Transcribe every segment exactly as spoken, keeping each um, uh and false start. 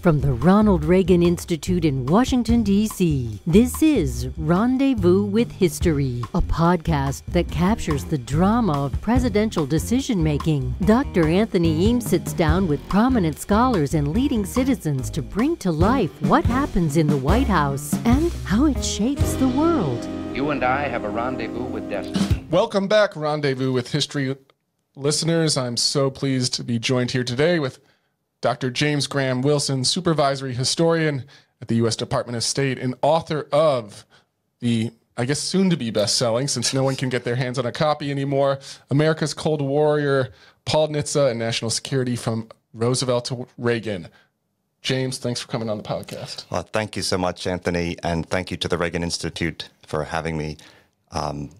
From the Ronald Reagan Institute in Washington, D C, this is Rendezvous with History, a podcast that captures the drama of presidential decision-making. Doctor Anthony Eames sits down with prominent scholars and leading citizens to bring to life what happens in the White House and how it shapes the world. You and I have a rendezvous with destiny. Welcome back, Rendezvous with History listeners. I'm so pleased to be joined here today with Doctor James Graham Wilson, supervisory historian at the U S Department of State and author of the, I guess, soon-to-be best-selling, since no one can get their hands on a copy anymore, America's Cold Warrior, Paul Nitze and National Security from Roosevelt to Reagan. James, thanks for coming on the podcast. Well, thank you so much, Anthony, and thank you to the Reagan Institute for having me. Um,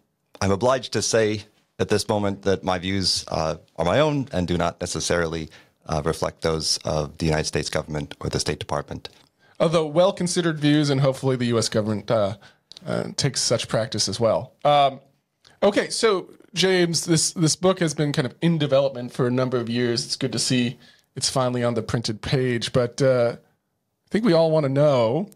I'm obliged to say at this moment that my views uh, are my own and do not necessarily Uh, reflect those of the United States government or the State Department. Although well-considered views, and hopefully the U S government uh, uh, takes such practice as well. Um, okay, so James, this, this book has been kind of in development for a number of years. It's good to see it's finally on the printed page, but uh, I think we all want to know,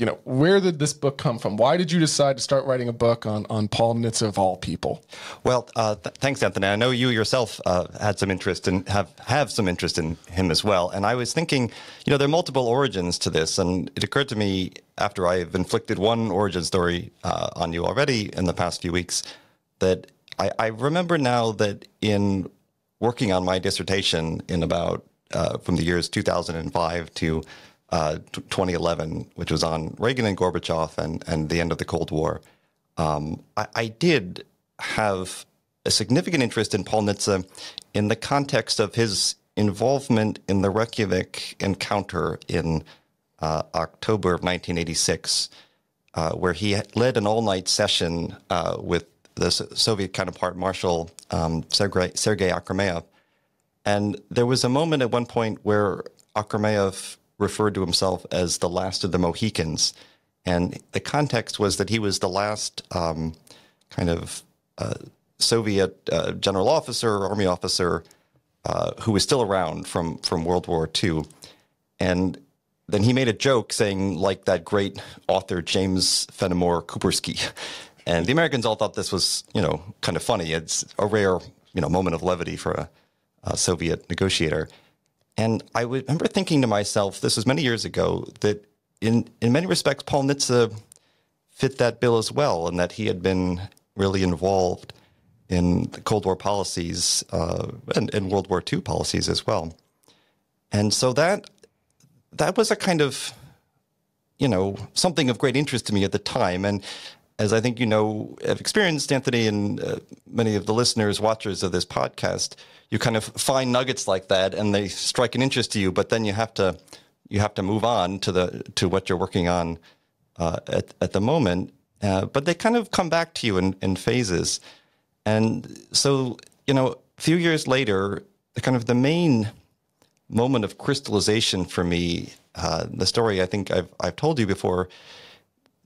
you know, where did this book come from? Why did you decide to start writing a book on, on Paul Nitze of all people? Well, uh, th thanks, Anthony. I know you yourself uh, had some interest and in, have, have some interest in him as well. And I was thinking, you know, there are multiple origins to this. And it occurred to me, after I've inflicted one origin story uh, on you already in the past few weeks, that I, I remember now that in working on my dissertation in about uh, from the years two thousand five to Uh, twenty eleven, which was on Reagan and Gorbachev and, and the end of the Cold War, um, I, I did have a significant interest in Paul Nitze in the context of his involvement in the Reykjavik encounter in uh, October of nineteen eighty-six, uh, where he led an all-night session uh, with the so Soviet counterpart Marshal um, Sergei, Sergei Akhromeyev. And there was a moment at one point where Akhromeyev referred to himself as the last of the Mohicans. And the context was that he was the last um, kind of uh, Soviet uh, general officer, army officer, uh, who was still around from, from World War Two. And then he made a joke saying, like that great author James Fenimore Cooperski. And the Americans all thought this was, you know, kind of funny. It's a rare, you know, moment of levity for a, a Soviet negotiator. And I remember thinking to myself, this was many years ago, that in, in many respects, Paul Nitze fit that bill as well, and that he had been really involved in the Cold War policies uh, and, and World War Two policies as well. And so that that was a kind of, you know, something of great interest to me at the time. And as I think you know, have experienced, Anthony, and uh, many of the listeners, watchers of this podcast, you kind of find nuggets like that, and they strike an interest to you. But then you have to, you have to move on to the to what you're working on uh, at at the moment. Uh, but they kind of come back to you in, in phases. And so, you know, a few years later, the kind of the main moment of crystallization for me, uh, the story I think I've I've told you before.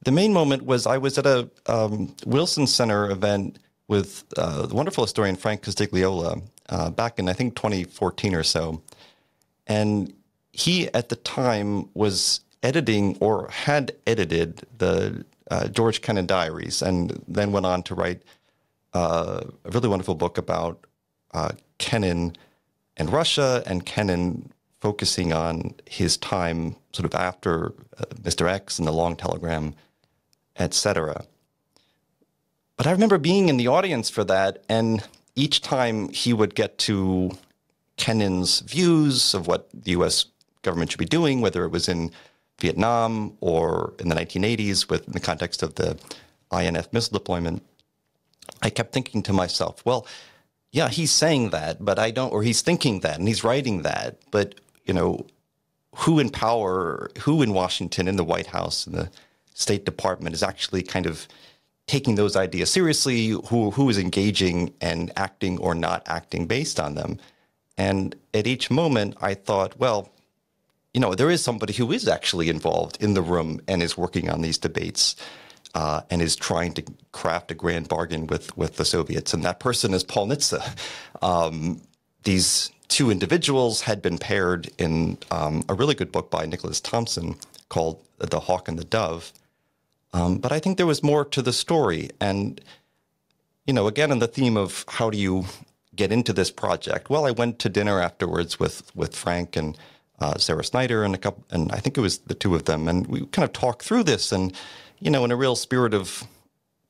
The main moment was I was at a um, Wilson Center event with uh, the wonderful historian Frank Castigliola uh, back in, I think, twenty fourteen or so. And he, at the time, was editing or had edited the uh, George Kennan diaries, and then went on to write uh, a really wonderful book about uh, Kennan and Russia, and Kennan focusing on his time sort of after uh, Mister X and the Long telegram, et cetera. But I remember being in the audience for that, and each time he would get to Kennan's views of what the U S government should be doing, whether it was in Vietnam or in the nineteen eighties with in the context of the I N F missile deployment, I kept thinking to myself, well, yeah, he's saying that, but I don't, or he's thinking that, and he's writing that, but, you know, who in power, who in Washington, in the White House, in the State Department is actually kind of taking those ideas seriously, who who is engaging and acting or not acting based on them. And at each moment I thought, well, you know, there is somebody who is actually involved in the room and is working on these debates uh, and is trying to craft a grand bargain with, with the Soviets. And that person is Paul Nitze. Um, these two individuals had been paired in um, a really good book by Nicholas Thompson called The Hawk and the Dove. Um, but I think there was more to the story. And, you know, again, on the theme of how do you get into this project? Well, I went to dinner afterwards with, with Frank and uh, Sarah Snyder and a couple, and I think it was the two of them. And we kind of talked through this and, you know, in a real spirit of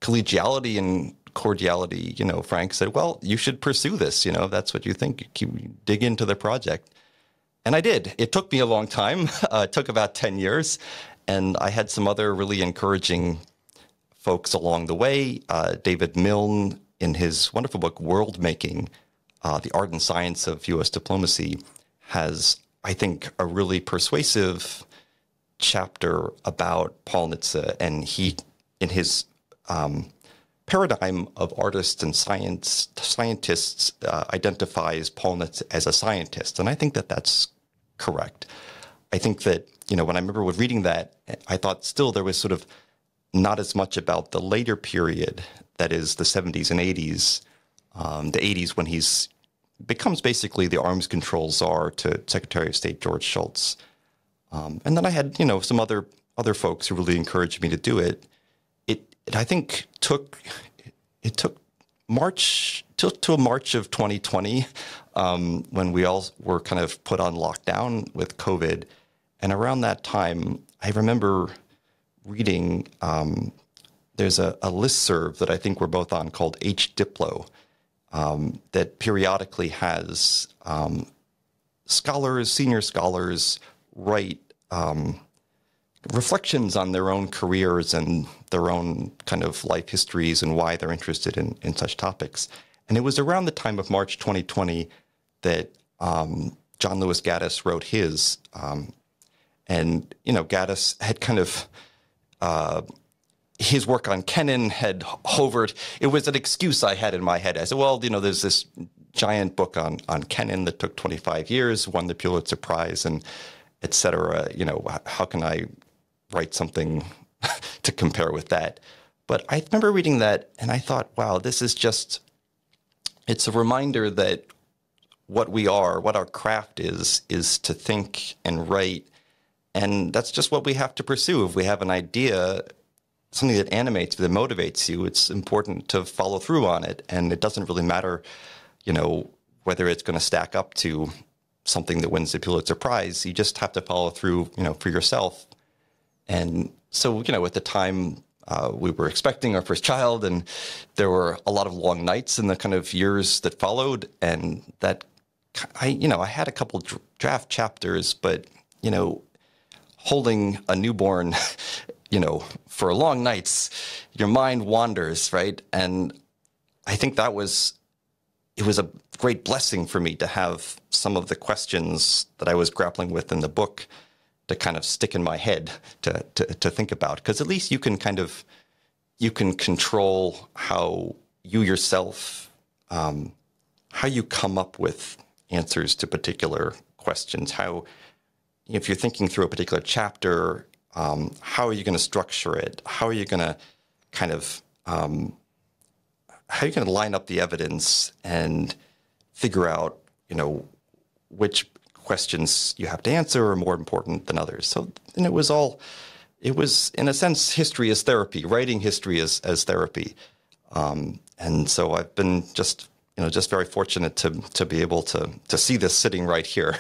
collegiality and cordiality, you know, Frank said, well, you should pursue this. You know, that's what you think. You keep, dig into the project. And I did. It took me a long time. Uh, it took about ten years. And I had some other really encouraging folks along the way. Uh, David Milne, in his wonderful book, World Making, uh, The Art and Science of U S Diplomacy, has, I think, a really persuasive chapter about Paul Nitze. And he, in his um, paradigm of artists and science scientists, uh, identifies Paul Nitze as a scientist. And I think that that's correct. I think that, you know, when I remember reading that, I thought still there was sort of not as much about the later period, that is the seventies and eighties, um, the eighties when he's becomes basically the arms control czar to Secretary of State George Shultz. Um, and then I had, you know, some other other folks who really encouraged me to do it. It, it I think, took it took March took to March of twenty twenty um, when we all were kind of put on lockdown with COVID. And around that time, I remember reading, um, there's a, a listserv that I think we're both on called H Diplo um, that periodically has um, scholars, senior scholars, write um, reflections on their own careers and their own kind of life histories and why they're interested in, in such topics. And it was around the time of March twenty twenty that um, John Lewis Gaddis wrote his. Um, and, you know, Gaddis had kind of... Uh, his work on Kennan had hovered. It was an excuse I had in my head. I said, well, you know, there's this giant book on on Kennan that took twenty-five years, won the Pulitzer Prize, and et cetera. You know, how can I write something to compare with that? But I remember reading that, and I thought, wow, this is just, it's a reminder that what we are, what our craft is, is to think and write. And that's just what we have to pursue. If we have an idea, something that animates, that motivates you, it's important to follow through on it. And it doesn't really matter, you know, whether it's going to stack up to something that wins the Pulitzer Prize. You just have to follow through, you know, for yourself. And so, you know, at the time uh, we were expecting our first child, and there were a lot of long nights in the kind of years that followed. And that, I, you know, I had a couple draft chapters, but, you know, holding a newborn, you know, for long nights, your mind wanders, right? And I think that was, it was a great blessing for me to have some of the questions that I was grappling with in the book to kind of stick in my head to to, to think about. Because at least you can kind of, you can control how you yourself, um, how you come up with answers to particular questions, how, if you're thinking through a particular chapter, Um, how are you going to structure it? How are you going to kind of, um, how are you going to line up the evidence and figure out, you know, which questions you have to answer are more important than others? So, and it was all, it was, in a sense, history is therapy, writing history is, as therapy. Um, and so I've been just, you know, just very fortunate to, to be able to, to see this sitting right here.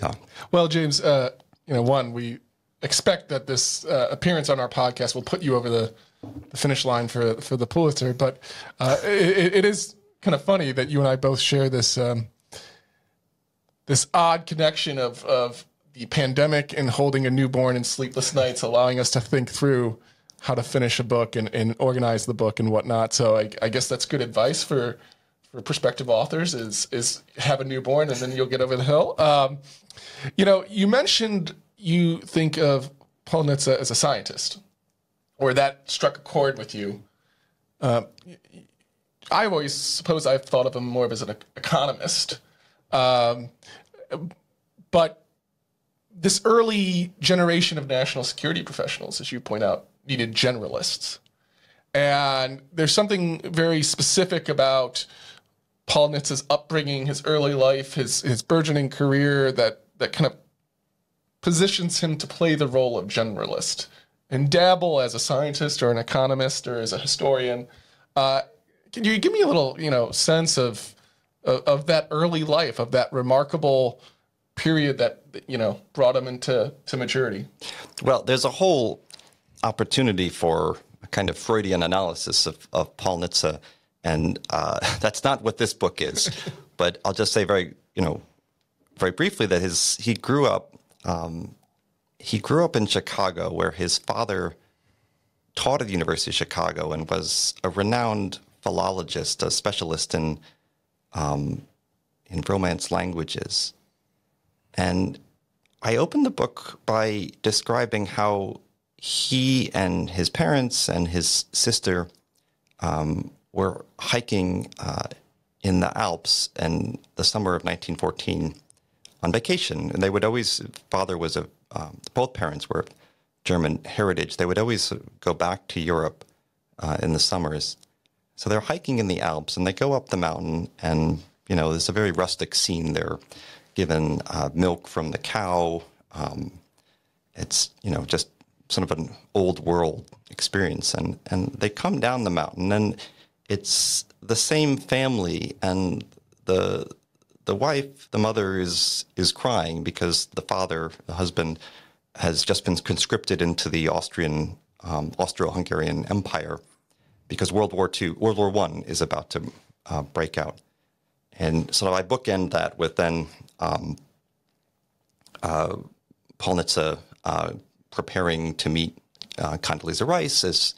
Yeah. Well, James, uh, you know, one, we, expect that this uh, appearance on our podcast will put you over the, the finish line for for the Pulitzer, but uh, it, it is kind of funny that you and I both share this um, this odd connection of of the pandemic and holding a newborn and sleepless nights, allowing us to think through how to finish a book and, and organize the book and whatnot. So I, I guess that's good advice for for prospective authors: is is have a newborn and then you'll get over the hill. Um, you know, you mentioned. You think of Paul Nitze as a scientist, or that struck a chord with you. Uh, I've always suppose I've thought of him more as an economist. Um, but this early generation of national security professionals, as you point out, needed generalists. And there's something very specific about Paul Nitze's upbringing, his early life, his his burgeoning career that that kind of positions him to play the role of generalist and dabble as a scientist or an economist or as a historian. Uh, can you give me a little, you know, sense of, of of that early life, of that remarkable period that, you know, brought him into to maturity? Well, there's a whole opportunity for a kind of Freudian analysis of, of Paul Nitze, and uh, that's not what this book is. But I'll just say very, you know, very briefly that his he grew up um, he grew up in Chicago, where his father taught at the University of Chicago and was a renowned philologist, a specialist in um, in Romance languages. And I opened the book by describing how he and his parents and his sister um, were hiking uh, in the Alps in the summer of nineteen fourteen on vacation. And they would always, father was a, um, both parents were German heritage. They would always go back to Europe uh, in the summers. So they're hiking in the Alps, and they go up the mountain, and, you know, there's a very rustic scene there. Given uh, milk from the cow, um, it's, you know, just sort of an old world experience. And, and they come down the mountain, and it's the same family, and the the wife, the mother, is is crying because the father, the husband, has just been conscripted into the Austrian, um, Austro-Hungarian Empire, because World War Two, World War One is about to uh, break out. And so I bookend that with then um, uh, Paul Nitze uh, preparing to meet uh, Condoleezza Rice as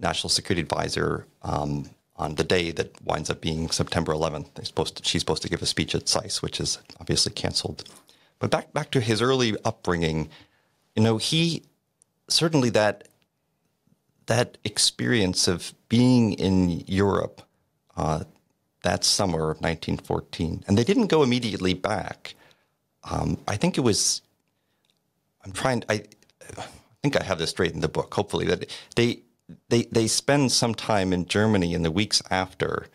National Security Advisor um, on the day that winds up being September eleventh. They're supposed to, she's supposed to give a speech at S A I S, which is obviously canceled. But back back to his early upbringing, you know, he certainly that that experience of being in Europe. Uh, that summer of nineteen fourteen. And they didn't go immediately back. Um, I think it was, I'm trying, I, I think I have this straight in the book, hopefully, that they, they, they spend some time in Germany in the weeks after.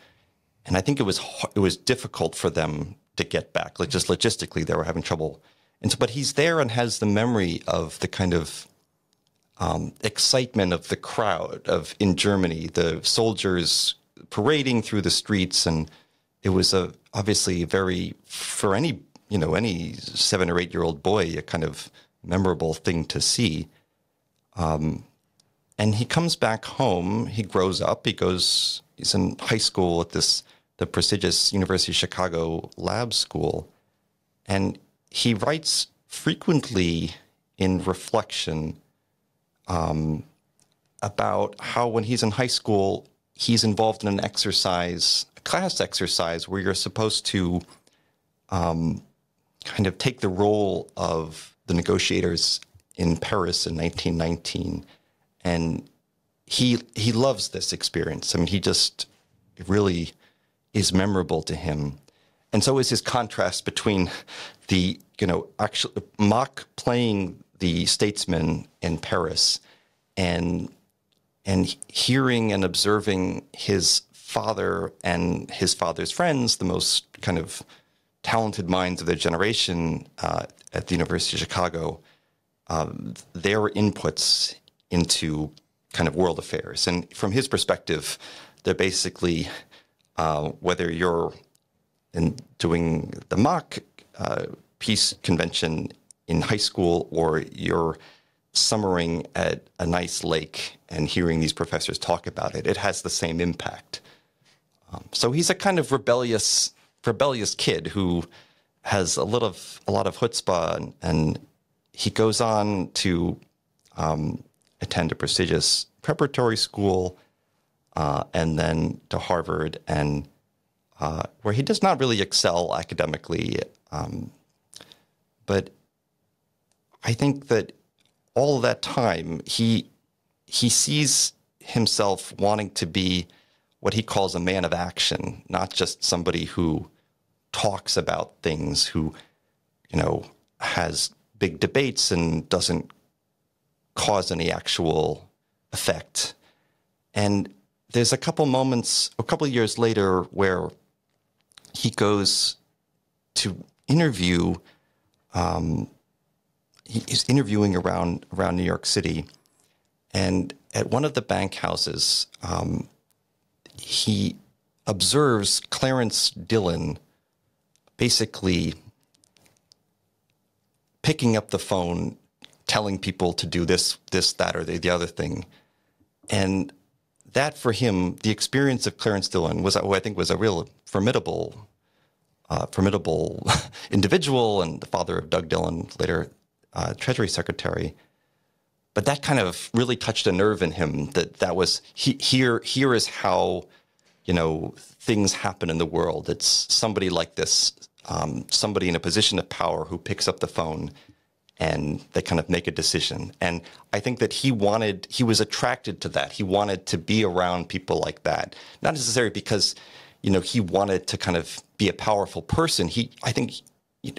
And I think it was, it was difficult for them to get back. Like, just logistically, they were having trouble. And so, but he's there and has the memory of the kind of um, excitement of the crowd of in Germany, the soldiers parading through the streets, and it was a obviously very, for any, you know, any seven or eight year old boy, a kind of memorable thing to see. Um, and he comes back home. He grows up. He goes. He's in high school at this the prestigious University of Chicago Lab School, and he writes frequently in reflection um, about how when he's in high school, he's involved in an exercise, a class exercise, where you're supposed to um, kind of take the role of the negotiators in Paris in nineteen nineteen. And he he loves this experience. I mean, he just it really is memorable to him. And so is his contrast between the, you know, actual mock playing the statesman in Paris and and hearing and observing his father and his father's friends, the most kind of talented minds of their generation uh, at the University of Chicago, um, their inputs into kind of world affairs. And from his perspective, they're basically, uh, whether you're in doing the mock uh, peace convention in high school or you're summering at a nice lake and hearing these professors talk about it, it has the same impact. Um, so he's a kind of rebellious, rebellious kid who has a little of a lot of chutzpah, and, and he goes on to um, attend a prestigious preparatory school, uh, and then to Harvard, and uh, where he does not really excel academically, um, but I think that all of that time, he he sees himself wanting to be what he calls a man of action, not just somebody who talks about things, who, you know, has big debates and doesn't cause any actual effect. And there's a couple moments, a couple years later, where he goes to interview, um, he is interviewing around, around New York City. And at one of the bank houses, um, he observes Clarence Dillon basically picking up the phone, telling people to do this, this, that, or the, the other thing. And that for him, the experience of Clarence Dillon was, I think, was a real formidable, uh, formidable individual, and the father of Doug Dillon, later uh, Treasury Secretary. But that kind of really touched a nerve in him. That that was he, here. Here is how, you know, things happen in the world. It's somebody like this, um, somebody in a position of power who picks up the phone, and they kind of make a decision. And I think that he wanted, he was attracted to that. He wanted to be around people like that, not necessarily because, you know, he wanted to kind of be a powerful person. He, I think,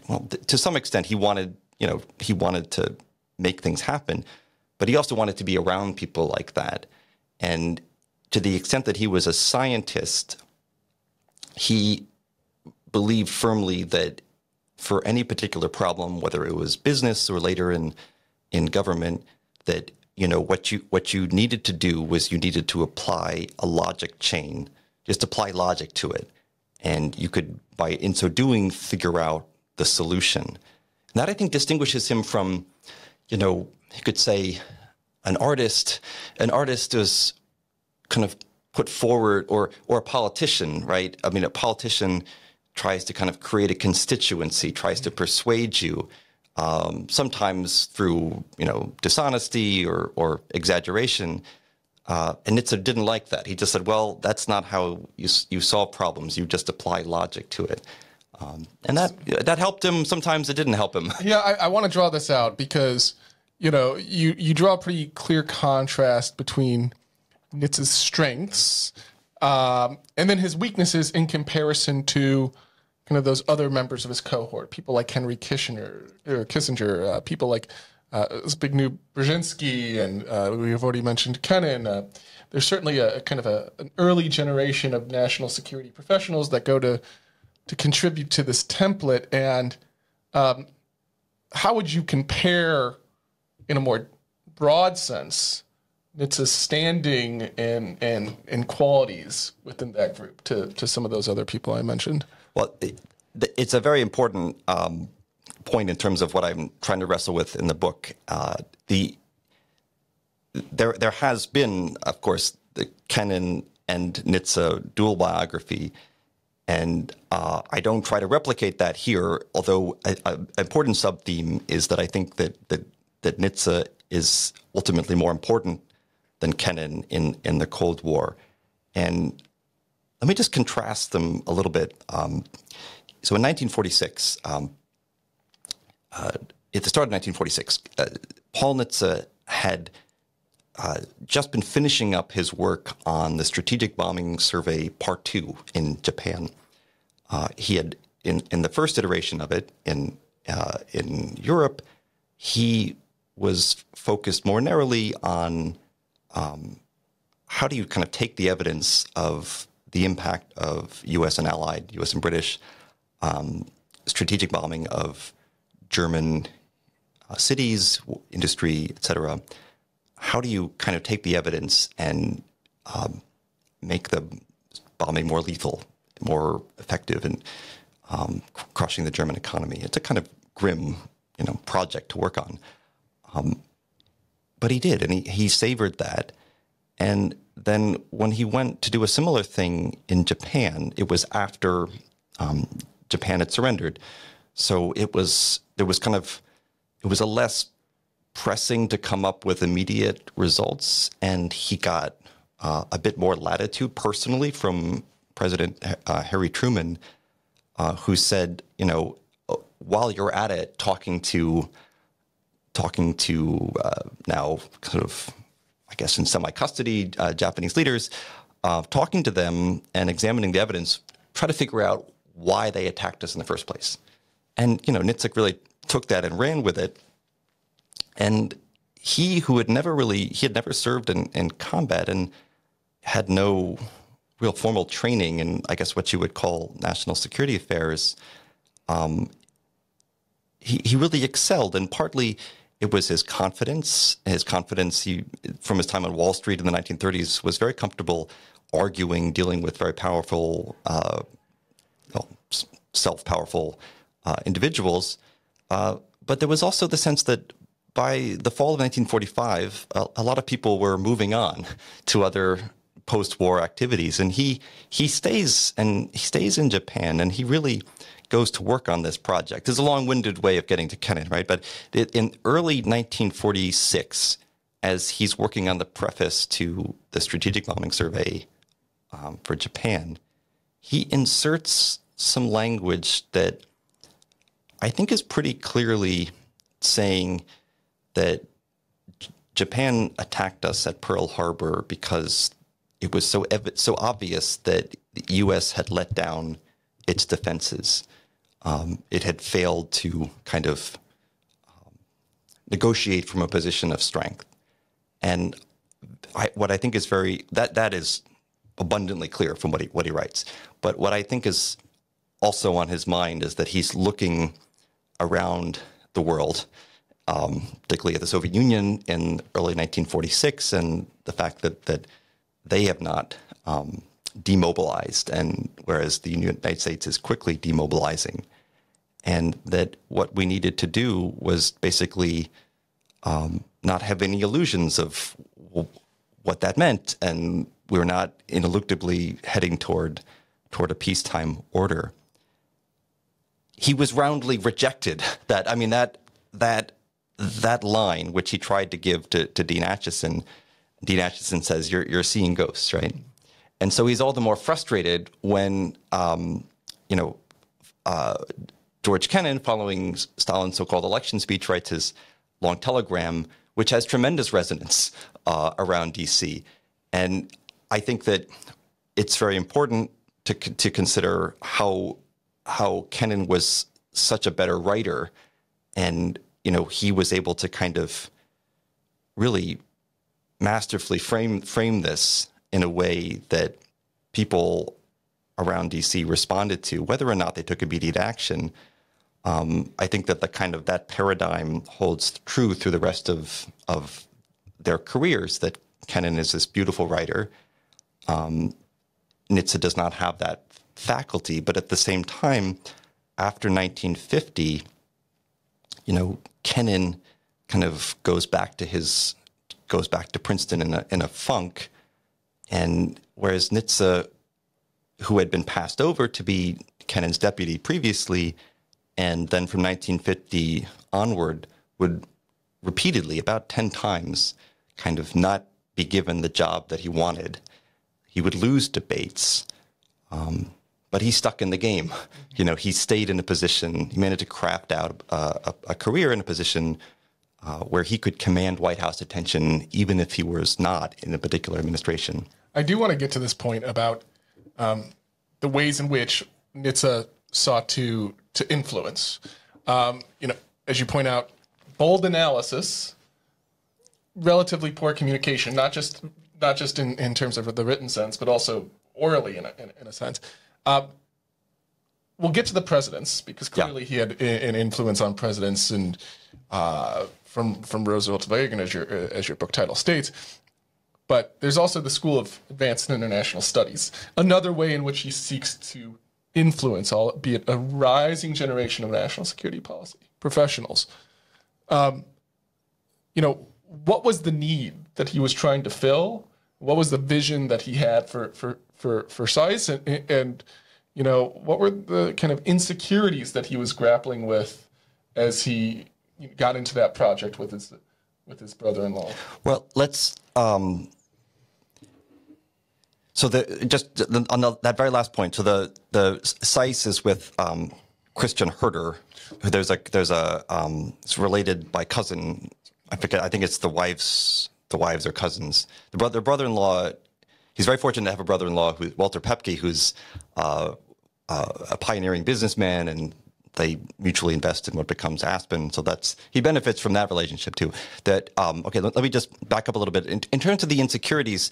well, to some extent, he wanted, you know, he wanted to make things happen, but he also wanted to be around people like that. And to the extent that he was a scientist, he believed firmly that for any particular problem, whether it was business or later in in government, that, you know, what you what you needed to do was you needed to apply a logic chain, just apply logic to it, and you could, by in so doing, figure out the solution. And that, I think, distinguishes him from, you know, you could say an artist. An artist is kind of put forward, or or a politician, right? I mean, a politician tries to kind of create a constituency, tries to persuade you, um, sometimes through, you know, dishonesty or, or exaggeration. Uh, and Nitze didn't like that. He just said, well, that's not how you, you solve problems. You just apply logic to it. Um, and that that helped him. Sometimes it didn't help him. Yeah, I, I want to draw this out because, you know, you, you draw a pretty clear contrast between Nitze's strengths um, and then his weaknesses in comparison to kind of those other members of his cohort, people like Henry Kissinger, or Kissinger, uh, people like uh, Zbigniew Brzezinski, and uh, we have already mentioned Kennan. Uh, there's certainly a, a kind of a, an early generation of national security professionals that go to to contribute to this template. And um, how would you compare, in a more broad sense, Nitze's standing and and and qualities within that group to to some of those other people I mentioned? Well, it, it's a very important um, point in terms of what I'm trying to wrestle with in the book. Uh, the there there has been, of course, the Kennan and Nitze dual biography, and uh, I don't try to replicate that here. Although an important sub theme is that I think that that that Nitze is ultimately more important than Kennan in, in the Cold War. And let me just contrast them a little bit. Um, so in nineteen forty-six, um, uh, at the start of nineteen forty-six, uh, Paul Nitze had uh, just been finishing up his work on the Strategic Bombing Survey Part two in Japan. Uh, he had, in, in the first iteration of it in, uh, in Europe, he was focused more narrowly on Um, how do you kind of take the evidence of the impact of U S and Allied, U S and British, um, strategic bombing of German uh, cities, industry, et cetera? How do you kind of take the evidence and um, make the bombing more lethal, more effective, and um, crushing the German economy? It's a kind of grim, you know, project to work on. Um, But he did, and he, he savored that. And then when he went to do a similar thing in Japan, it was after um, Japan had surrendered. So it was, there was kind of, it was a less pressing to come up with immediate results. And he got uh, a bit more latitude personally from President uh, Harry Truman, uh, who said, you know, while you're at it, talking to talking to uh, now kind of, I guess, in semi-custody uh, Japanese leaders, uh, talking to them and examining the evidence, try to figure out why they attacked us in the first place. And, you know, Nitze really took that and ran with it. And he who had never really, he had never served in, in combat and had no real formal training in, I guess, what you would call national security affairs, um, he, he really excelled. And partly it was his confidence. His confidence he, from his time on Wall Street in the nineteen thirties, was very comfortable arguing, dealing with very powerful, uh, well, self-powerful uh, individuals. Uh, but there was also the sense that by the fall of nineteen forty-five, a, a lot of people were moving on to other post-war activities, and he he stays and he stays in Japan, and he really goes to work on this project. It's a long-winded way of getting to Kennan, right? But in early nineteen forty-six, as he's working on the preface to the Strategic Bombing Survey um, for Japan, he inserts some language that I think is pretty clearly saying that Japan attacked us at Pearl Harbor because it was so ev so obvious that the U S had let down its defenses. Um, it had failed to kind of um, negotiate from a position of strength. And I, what I think is very, that that is abundantly clear from what he, what he writes. But what I think is also on his mind is that he's looking around the world, Um, particularly at the Soviet Union in early nineteen forty-six, and the fact that that they have not um, demobilized, and whereas the United States is quickly demobilizing, and that what we needed to do was basically um, not have any illusions of what that meant, and we were not ineluctably heading toward toward a peacetime order. He was roundly rejected. That I mean that that. That line, which he tried to give to, to Dean Acheson, Dean Acheson says, you're, you're seeing ghosts, right? And so he's all the more frustrated when, um, you know, uh, George Kennan, following Stalin's so-called election speech, writes his Long Telegram, which has tremendous resonance uh, around D C. And I think that it's very important to, to consider how, how Kennan was such a better writer, and you know, he was able to kind of really masterfully frame frame this in a way that people around D C responded to, whether or not they took immediate action. Um, I think that the kind of that paradigm holds true through the rest of of their careers. That Kennan is this beautiful writer. Um, Nitze does not have that faculty, but at the same time, after nineteen fifty, you know, Kennan kind of goes back to his, goes back to Princeton in a, in a funk. And whereas Nitze, who had been passed over to be Kennan's deputy previously, and then from nineteen fifty onward would repeatedly, about ten times, kind of not be given the job that he wanted. He would lose debates, um, but he stuck in the game. You know, he stayed in a position, he managed to craft out uh, a, a career in a position uh, where he could command White House attention, even if he was not in a particular administration. I do want to get to this point about um, the ways in which Nitze sought to, to influence. Um, you know, as you point out, bold analysis, relatively poor communication, not just, not just in, in terms of the written sense, but also orally in a, in, in a sense. Uh, we'll get to the presidents, because clearly yeah. he had an influence on presidents, and uh, from from Roosevelt to Reagan, as your as your book title states. But there's also the School of Advanced International Studies, another way in which he seeks to influence, albeit a rising generation of national security policy professionals. Um, you know, what was the need that he was trying to fill? What was the vision that he had for for for for S A I S, and, and you know, what were the kind of insecurities that he was grappling with as he got into that project with his with his brother-in-law? Well, let's um, so the just on the, that very last point. So the the S A I S is with um, Christian Herter. There's a there's a um, it's related by cousin. I forget. I think it's the wife's. The wives are cousins. The brother, brother-in-law, he's very fortunate to have a brother-in-law, who Walter Paepke, who's uh, uh, a pioneering businessman, and they mutually invest in what becomes Aspen. So that's he benefits from that relationship too. That um, okay. Let, let me just back up a little bit. In, in terms of the insecurities,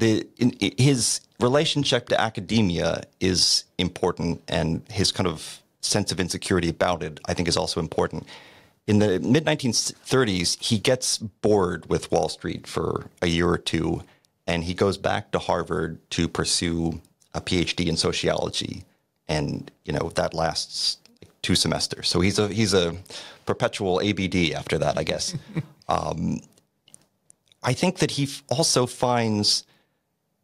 the in, his relationship to academia is important, and his kind of sense of insecurity about it, I think, is also important. In the mid nineteen thirties, he gets bored with Wall Street for a year or two, and he goes back to Harvard to pursue a PhD in sociology. And, you know, that lasts like two semesters. So he's a, he's a perpetual A B D after that, I guess. um, I think that he also finds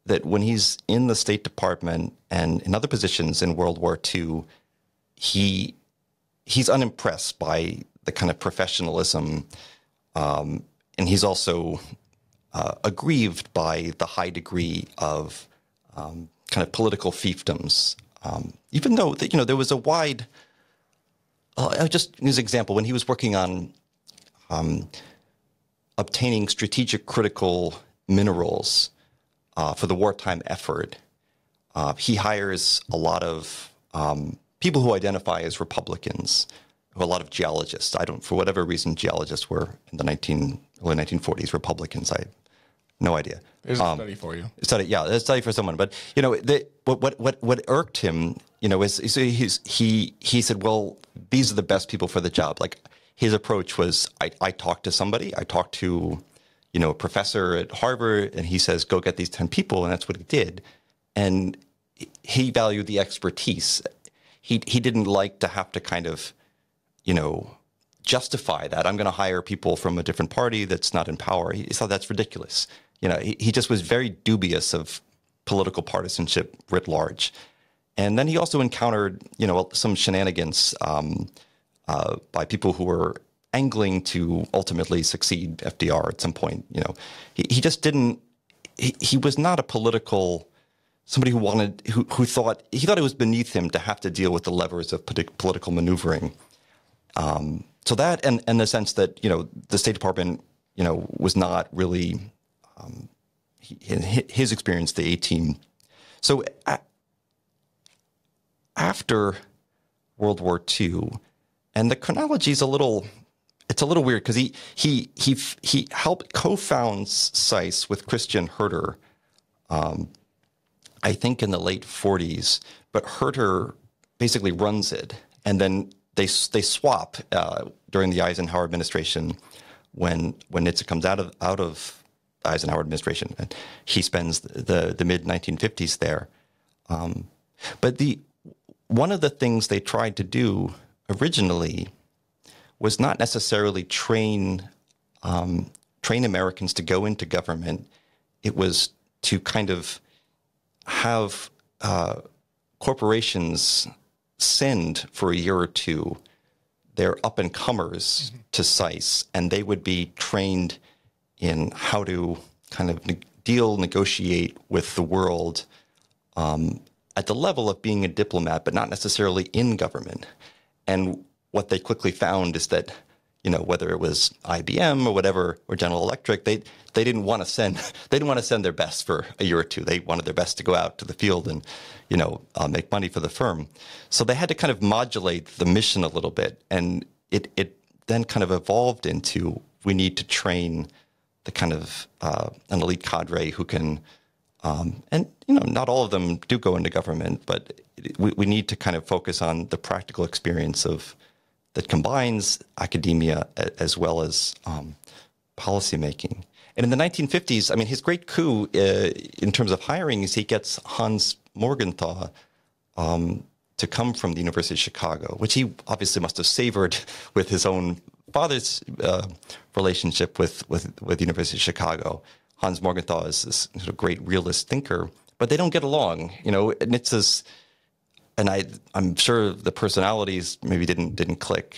that when he's in the State Department and in other positions in World War Two, he he's unimpressed by the kind of professionalism, um, and he's also uh, aggrieved by the high degree of um, kind of political fiefdoms. Um, even though the, you know there was a wide, uh, just as an example, when he was working on um, obtaining strategic critical minerals uh, for the wartime effort, uh, he hires a lot of um, people who identify as Republicans, who a lot of geologists. I don't, for whatever reason, geologists were in the nineteen early nineteen forties Republicans. I no idea. There's um, a study for you. Study, yeah, there's a study for someone. But you know, the, what what what what irked him, you know, is so he's, he he said, well, these are the best people for the job. Like his approach was, I I talked to somebody, I talked to, you know, a professor at Harvard, and he says, go get these ten people, and that's what he did. And he valued the expertise. He, he didn't like to have to kind of, you know, justify that. I'm going to hire people from a different party that's not in power. He thought that's ridiculous. You know, he, he just was very dubious of political partisanship writ large. And then he also encountered, you know, some shenanigans um, uh, by people who were angling to ultimately succeed F D R at some point. You know, he, he just didn't, he, he was not a political somebody who wanted, who, who thought, he thought it was beneath him to have to deal with the levers of political maneuvering. Um, so that, and, and the sense that, you know, the State Department, you know, was not really, um, he, his experience, the A-team. So a after World War Two, and the chronology is a little, it's a little weird, because he, he, he, he helped co-founds S A I S with Christian Herter, um, I think in the late forties, but Herter basically runs it, and then they they swap uh, during the Eisenhower administration, when when Nitze comes out of out of Eisenhower administration, and he spends the the, the mid nineteen fifties there. Um, but the one of the things they tried to do originally was not necessarily train um, train Americans to go into government. It was to kind of have uh, corporations send for a year or two their up-and-comers mm-hmm. to S A I S, and they would be trained in how to kind of ne deal, negotiate with the world um, at the level of being a diplomat, but not necessarily in government. And what they quickly found is that, you know, whether it was I B M or whatever, or General Electric, they they didn't want to send they didn't want to send their best for a year or two. They wanted their best to go out to the field and, you know, uh, make money for the firm. So they had to kind of modulate the mission a little bit, and it it then kind of evolved into, we need to train the kind of uh, an elite cadre who can, um, and you know, not all of them do go into government, but it, we we need to kind of focus on the practical experience of. That combines academia as well as um, policymaking. And in the nineteen fifties, I mean, his great coup uh, in terms of hiring is he gets Hans Morgenthau um, to come from the University of Chicago, which he obviously must have savored with his own father's uh, relationship with, with, with the University of Chicago. Hans Morgenthau is this sort of great realist thinker, but they don't get along. You know, Nitze's And I, I'm sure the personalities maybe didn't didn't click,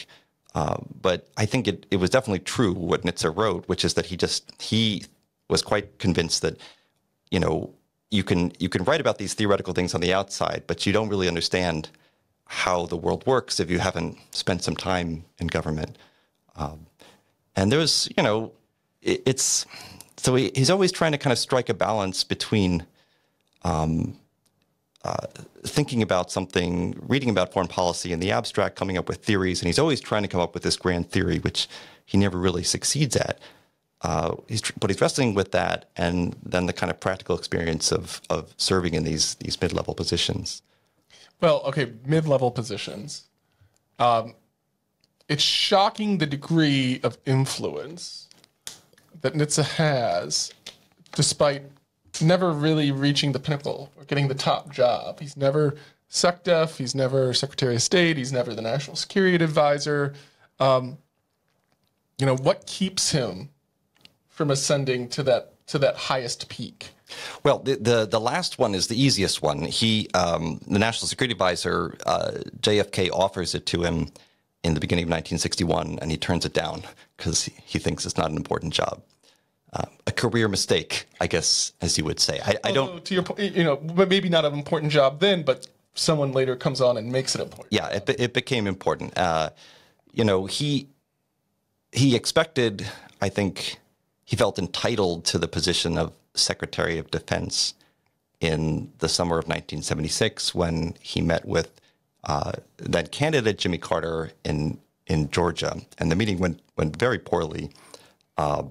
uh, but I think it, it was definitely true what Nitze wrote, which is that he just he was quite convinced that, you know, you can you can write about these theoretical things on the outside, but you don't really understand how the world works if you haven't spent some time in government. Um, and there's you know, it, it's so he, he's always trying to kind of strike a balance between. Um, Uh, thinking about something, reading about foreign policy in the abstract, coming up with theories, and he's always trying to come up with this grand theory, which he never really succeeds at. Uh, he's, but he's wrestling with that, and then the kind of practical experience of of serving in these these mid-level positions. Well, okay, mid-level positions. Um, it's shocking the degree of influence that Nitze has, despite never really reaching the pinnacle or getting the top job. He's never SecDef. He's never Secretary of State. He's never the National Security Advisor. Um, you know, what keeps him from ascending to that to that highest peak? Well, the the, the last one is the easiest one. He, um, the National Security Advisor, uh, J F K offers it to him in the beginning of nineteen sixty-one, and he turns it down because he thinks it's not an important job. Uh, a career mistake, I guess, as you would say. I, I don't. To your point, you know, maybe not an important job then, but someone later comes on and makes it important. Yeah, it it became important. Uh, you know, he he expected, I think. He felt entitled to the position of Secretary of Defense in the summer of nineteen seventy-six when he met with uh, then candidate Jimmy Carter in in Georgia, and the meeting went went very poorly. Uh,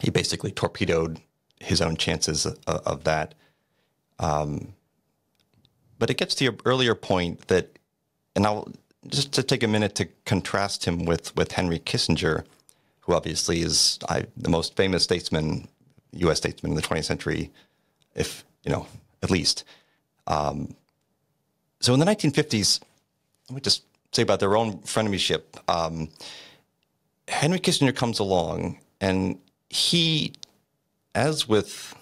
he basically torpedoed his own chances of, of that. Um, but it gets to your earlier point that, and I'll just to take a minute to contrast him with with Henry Kissinger, who obviously is I, the most famous statesman, U S statesman in the twentieth century, if, you know, at least. Um, so in the nineteen fifties, let me just say about their own frenemyship, um, Henry Kissinger comes along, and he, as with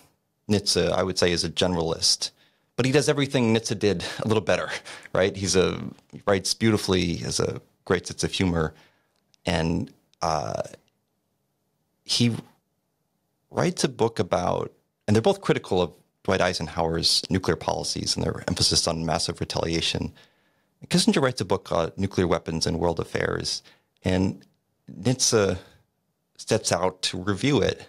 Nitze, I would say, is a generalist. But he does everything Nitze did a little better, right? He's a, he writes beautifully, has a great sense of humor, and uh, he writes a book about, and they're both critical of Dwight Eisenhower's nuclear policies and their emphasis on massive retaliation. Kissinger writes a book on nuclear weapons and world affairs, and Nitze steps out to review it,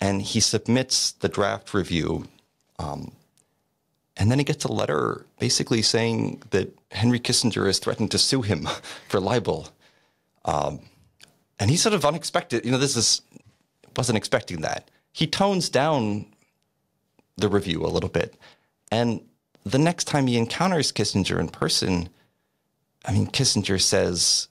and he submits the draft review, um, and then he gets a letter basically saying that Henry Kissinger has threatened to sue him for libel. Um, And he's sort of unexpected. You know, this is wasn't expecting that. He tones down the review a little bit, and the next time he encounters Kissinger in person, I mean, Kissinger says,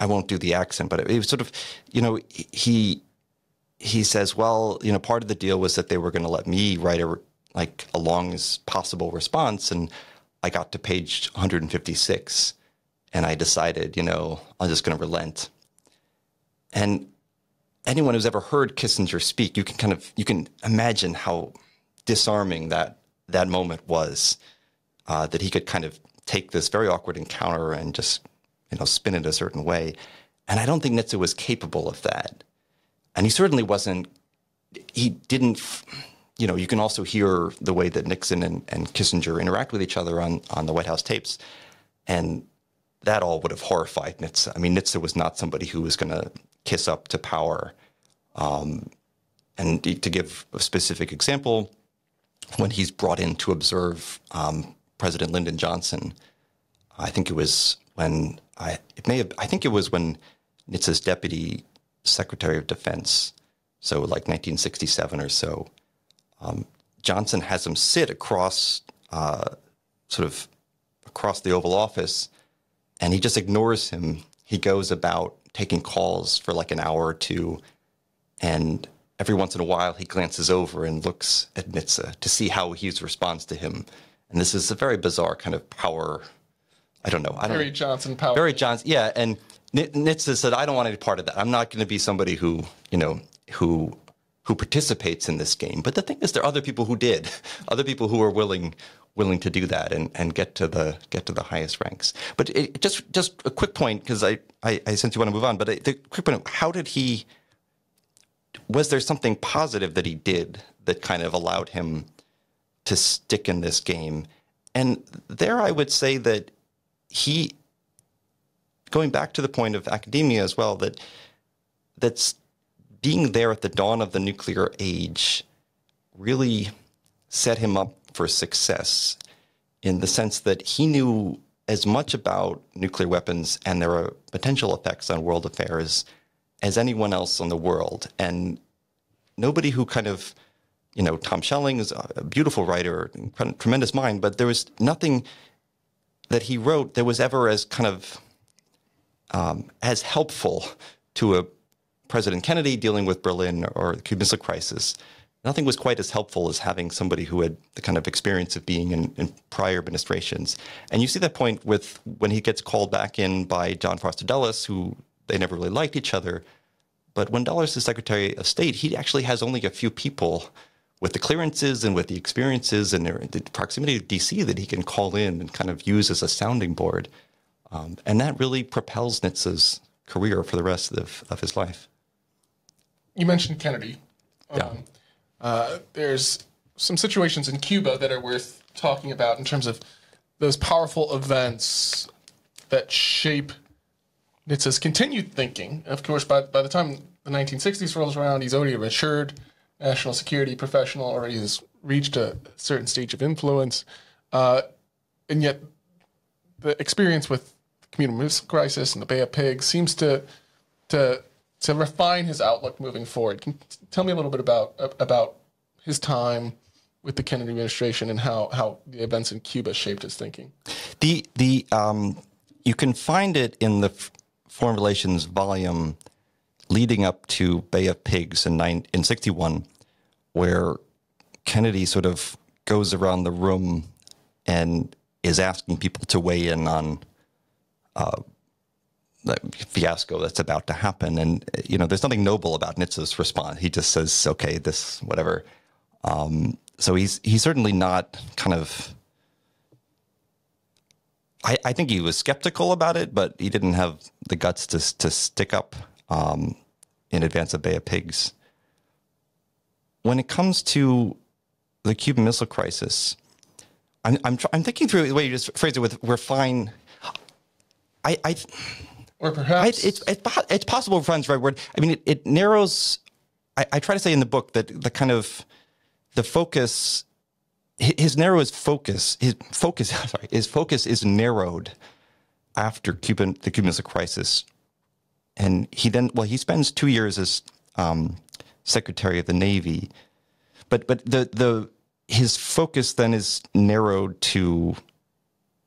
"I won't do the accent, but it, it was sort of, you know, he he says, well, you know, part of the deal was that they were going to let me write a like a long as possible response, and I got to page one hundred fifty-six." And I decided, you know, I'm just going to relent. And anyone who's ever heard Kissinger speak, you can kind of, you can imagine how disarming that that moment was, uh, that he could kind of take this very awkward encounter and just, you know, spin it a certain way. And I don't think Nitze was capable of that. And he certainly wasn't, he didn't, you know, you can also hear the way that Nixon and, and Kissinger interact with each other on, on the White House tapes. And that all would have horrified Nitze. I mean, Nitze was not somebody who was going to kiss up to power. Um, and to give a specific example, when he's brought in to observe um, President Lyndon Johnson, I think it was when I it may have I think it was when Nitze's deputy Secretary of Defense, so like nineteen sixty-seven or so, um, Johnson has him sit across uh, sort of across the Oval Office. And he just ignores him. He goes about taking calls for like an hour or two. And every once in a while, he glances over and looks at Nitze to see how he responds to him. And this is a very bizarre kind of power. I don't know. I don't, Barry Johnson power. Barry Johnson. Yeah. And Nitze said, I don't want any part of that. I'm not going to be somebody who, you know, who who participates in this game. But the thing is, there are other people who did, other people who are willing willing to do that and, and get to the get to the highest ranks. But it, just just a quick point, because I, I, I sense you want to move on, but the quick point, how did he, was there something positive that he did that kind of allowed him to stick in this game? And there I would say that he, going back to the point of academia as well, that that's being there at the dawn of the nuclear age really set him up for success in the sense that he knew as much about nuclear weapons and their potential effects on world affairs as anyone else in the world. And nobody who kind of, you know, Tom Schelling is a beautiful writer, tremendous mind, but there was nothing that he wrote that was ever as kind of um, as helpful to a President Kennedy dealing with Berlin or the Cuban Missile Crisis. Nothing was quite as helpful as having somebody who had the kind of experience of being in, in prior administrations. And you see that point with when he gets called back in by John Foster Dulles, who they never really liked each other. But when Dulles is Secretary of State, he actually has only a few people with the clearances and with the experiences and the proximity to D C that he can call in and kind of use as a sounding board. Um, and that really propels Nitze's career for the rest of, of his life. You mentioned Kennedy. Um, yeah. Uh, there's some situations in Cuba that are worth talking about in terms of those powerful events that shape Nitze's continued thinking. Of course, by, by the time the nineteen sixties rolls around, he's already a matured national security professional, already has reached a certain stage of influence. Uh, and yet the experience with the Cuban Missile Crisis and the Bay of Pigs seems to... to to refine his outlook moving forward. Can you tell me a little bit about about his time with the Kennedy administration and how, how the events in Cuba shaped his thinking? The the um, you can find it in the Foreign Relations volume leading up to Bay of Pigs in nine, in sixty-one, where Kennedy sort of goes around the room and is asking people to weigh in on Uh, the fiasco that's about to happen. And, you know, there's nothing noble about Nitze's response. He just says, okay, this, whatever. Um, so he's, he's certainly not kind of, I, I think he was skeptical about it, but he didn't have the guts to, to stick up um, in advance of Bay of Pigs. When it comes to the Cuban Missile Crisis, I'm, I'm, I'm thinking through the way you just phrased it with refine. I, I, Or perhaps I, it's, it's it's possible for friends, right word. I mean, it, it narrows. I, I try to say in the book that the kind of the focus, his narrow is focus. His focus, sorry, his focus is narrowed after Cuban the Cuban Missile Crisis, and he then well he spends two years as um, Secretary of the Navy, but but the the his focus then is narrowed to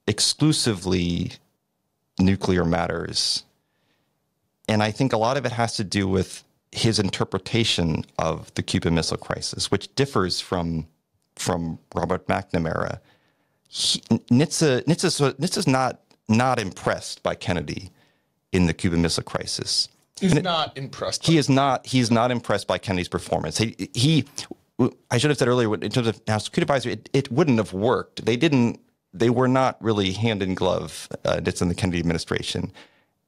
exclusively nuclear matters. And I think a lot of it has to do with his interpretation of the Cuban Missile Crisis, which differs from from Robert McNamara. He, Nitze, Nitze's, Nitze's not not impressed by Kennedy in the Cuban Missile Crisis. He's it, not impressed. By he is not. He's not impressed by Kennedy's performance. He, he I should have said earlier, in terms of National Security Advisor, it, it wouldn't have worked. They didn't. They were not really hand in glove. Uh, it's in the Kennedy administration.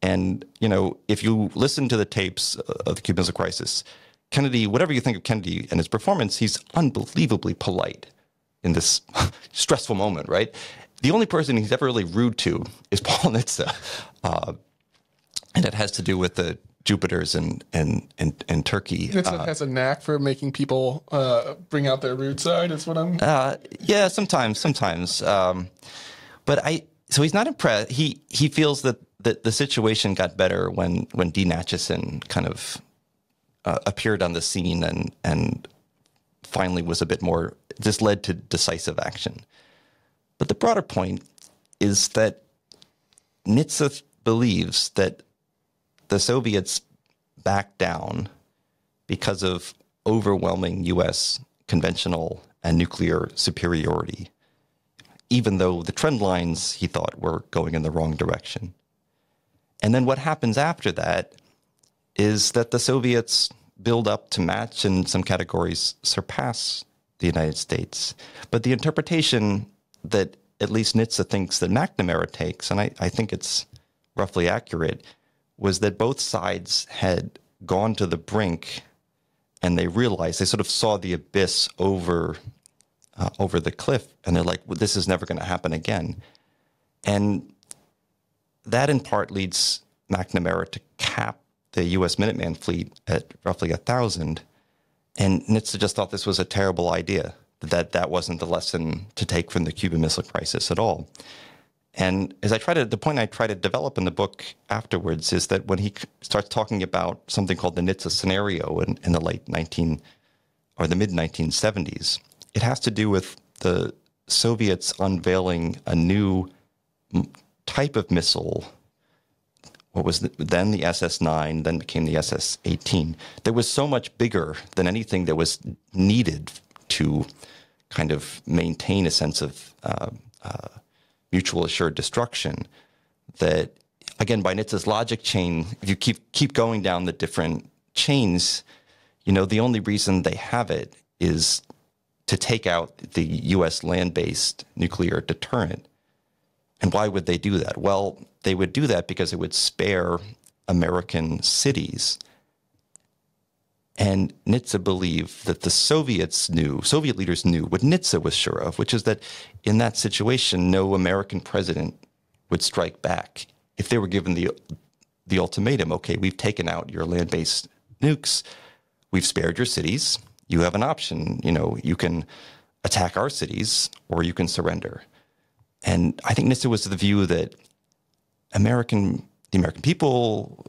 And, you know, if you listen to the tapes of the Cuban Missile Crisis, Kennedy, whatever you think of Kennedy and his performance, he's unbelievably polite in this stressful moment, right? The only person he's ever really rude to is Paul Nitze. Uh, and it has to do with the Jupiters and, and, and, and Turkey. Nitze uh, has a knack for making people uh, bring out their rude side, is what I'm... Uh, yeah, sometimes, sometimes. Um, but I... So he's not impressed. He he feels that the, the situation got better when, when Dean Acheson kind of uh, appeared on the scene and, and finally was a bit more... This led to decisive action. But the broader point is that Nitze believes that the Soviets backed down because of overwhelming U S conventional and nuclear superiority, even though the trend lines, he thought, were going in the wrong direction. And then what happens after that is that the Soviets build up to match, and in some categories surpass, the United States. But the interpretation that at least Nitze thinks that McNamara takes, and I, I think it's roughly accurate, was that both sides had gone to the brink, and they realized, they sort of saw the abyss over uh, over the cliff, and they're like, well, this is never going to happen again. And that in part leads McNamara to cap the U S Minuteman fleet at roughly one thousand, and Nitze just thought this was a terrible idea, that that wasn't the lesson to take from the Cuban Missile Crisis at all. And as I try to, the point I try to develop in the book afterwards is that when he starts talking about something called the Nitze scenario in, in the late nineteen or the mid nineteen seventies, it has to do with the Soviets unveiling a new type of missile. What was the, then the S S nine, then became the S S eighteen. That was so much bigger than anything that was needed to kind of maintain a sense of Uh, uh, mutual assured destruction, that, again, by Nitze's logic chain, if you keep keep going down the different chains, you know, the only reason they have it is to take out the U S land-based nuclear deterrent. And why would they do that? Well, they would do that because it would spare American cities. And Nitze believed that the Soviets knew, Soviet leaders knew what Nitze was sure of, which is that in that situation, no American president would strike back if they were given the, the ultimatum, okay, we've taken out your land-based nukes, we've spared your cities, you have an option, you know, you can attack our cities or you can surrender. And I think Nitze was of the view that American, the American people,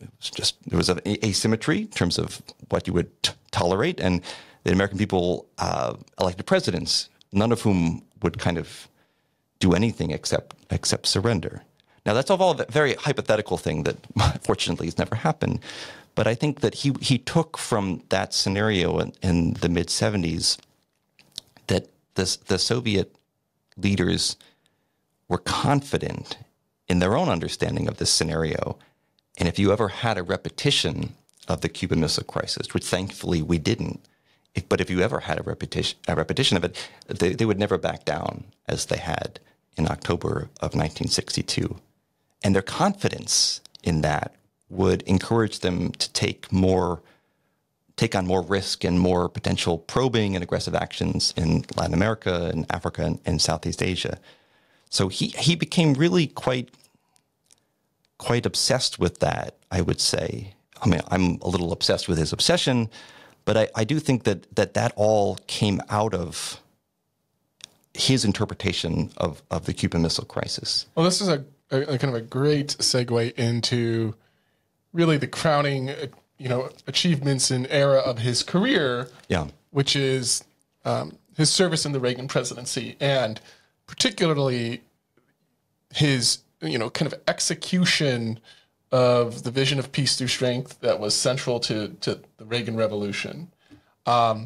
it was just, there was an asymmetry in terms of what you would t tolerate, and the American people uh, elected presidents, none of whom would kind of do anything except except surrender. Now, that's all a very hypothetical thing that, fortunately, has never happened. But I think that he he took from that scenario in, in the mid seventies that this, the Soviet leaders were confident in their own understanding of this scenario. And if you ever had a repetition of the Cuban Missile Crisis, which thankfully we didn't, if, but if you ever had a repetition, a repetition of it, they, they would never back down as they had in October of nineteen sixty-two. And their confidence in that would encourage them to take more, take on more risk and more potential probing and aggressive actions in Latin America and Africa and, and Southeast Asia. So he, he became really quite... quite obsessed with that, I would say. I mean, I'm a little obsessed with his obsession, but I, I do think that, that that all came out of his interpretation of, of the Cuban Missile Crisis. Well, this is a, a, a kind of a great segue into really the crowning, you know, achievements and era of his career, yeah, which is um, his service in the Reagan presidency, and particularly his, you know, kind of execution of the vision of peace through strength that was central to, to the Reagan Revolution. Um,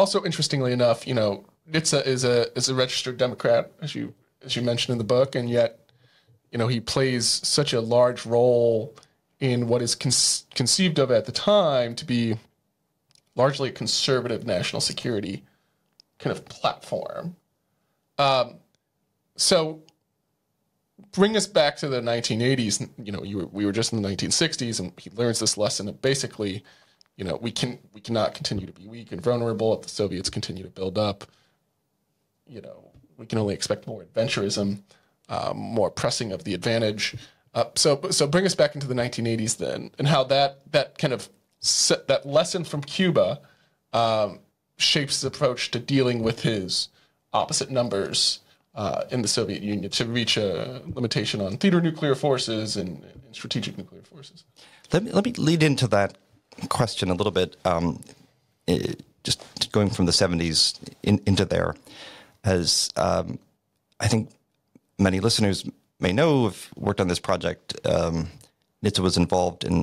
also, interestingly enough, you know, Nitze is a is a registered Democrat, as you as you mentioned in the book, and yet, you know, he plays such a large role in what is con conceived of at the time to be largely a conservative national security kind of platform. Um, so. Bring us back to the nineteen eighties. You know, you were, we were just in the nineteen sixties, and he learns this lesson of basically, you know, we can we cannot continue to be weak and vulnerable if the Soviets continue to build up. You know, we can only expect more adventurism, um, more pressing of the advantage. Uh, so, so bring us back into the nineteen eighties then, and how that that kind of set, that lesson from Cuba um, shapes his approach to dealing with his opposite numbers Uh, in the Soviet Union to reach a limitation on theater nuclear forces and, and strategic nuclear forces. Let me, let me lead into that question a little bit, um, it, just going from the seventies in, into there. As um, I think many listeners may know who have worked on this project, um, Nitze was involved in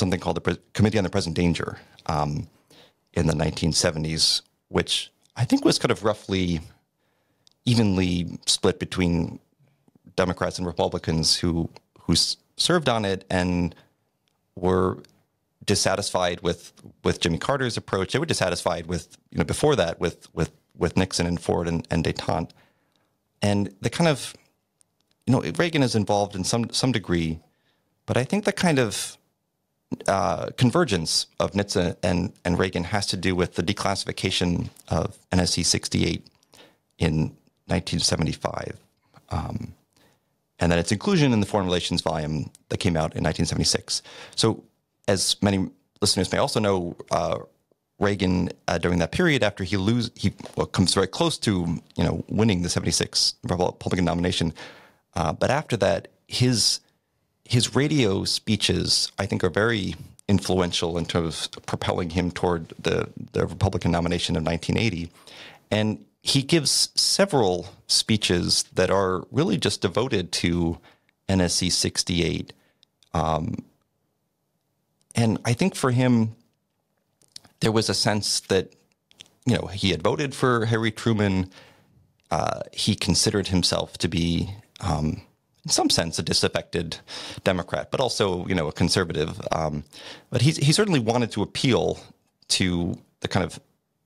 something called the Pre Committee on the Present Danger um, in the nineteen seventies, which I think was kind of roughly evenly split between Democrats and Republicans who who served on it and were dissatisfied with with Jimmy Carter's approach. They were dissatisfied with, you know, before that with with with Nixon and Ford and, and détente. And the kind of, you know, Reagan is involved in some some degree, but I think the kind of uh, convergence of Nitze and and Reagan has to do with the declassification of N S C sixty-eight in nineteen seventy-five, um, and then its inclusion in the Foreign Relations volume that came out in nineteen seventy-six. So, as many listeners may also know, uh, Reagan uh, during that period after he lose he well, comes very close to you know winning the seventy-six Republican nomination, uh, but after that his his radio speeches I think are very influential in terms of propelling him toward the the Republican nomination of nineteen eighty, and he gives several speeches that are really just devoted to N S C sixty-eight, um, and I think for him, there was a sense that, you know, he had voted for Harry Truman. Uh, he considered himself to be, um, in some sense, a disaffected Democrat, but also, you know, a conservative. Um, but he, he certainly wanted to appeal to the kind of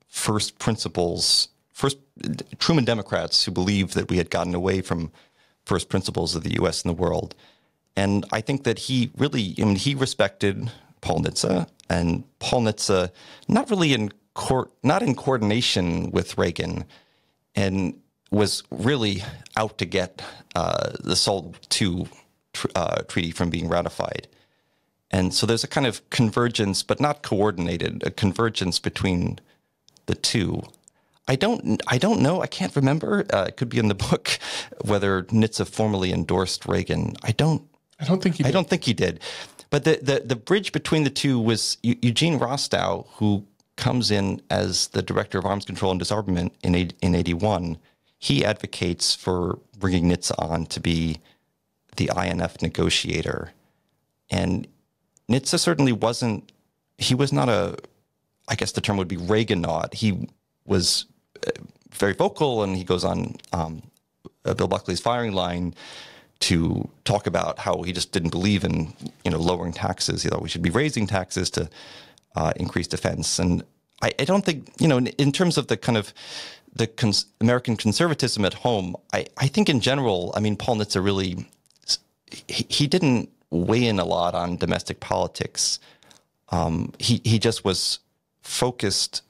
first principles, first Truman Democrats who believed that we had gotten away from first principles of the U S and the world. And I think that he really, I mean, he respected Paul Nitze. And Paul Nitze, not really in court, not in coordination with Reagan, and was really out to get uh, the SALT two tr uh, treaty from being ratified. And so there's a kind of convergence, but not coordinated, a convergence between the two. I don't, I don't know. I can't remember. Uh, it could be in the book whether Nitze formally endorsed Reagan. I don't. I don't think he. Did. I don't think he did. But the, the, the bridge between the two was Eugene Rostow, who comes in as the director of arms control and disarmament in eighty-one. He advocates for bringing Nitze on to be the I N F negotiator. And Nitze certainly wasn't, he was not a, I guess the term would be Reaganaut. He was very vocal, and he goes on um, Bill Buckley's firing line to talk about how he just didn't believe in, you know, lowering taxes. He thought we should be raising taxes to uh, increase defense. And I, I don't think, you know, in, in terms of the kind of the cons American conservatism at home, I, I think in general, I mean, Paul Nitze really, he, he didn't weigh in a lot on domestic politics. Um, he, he just was focused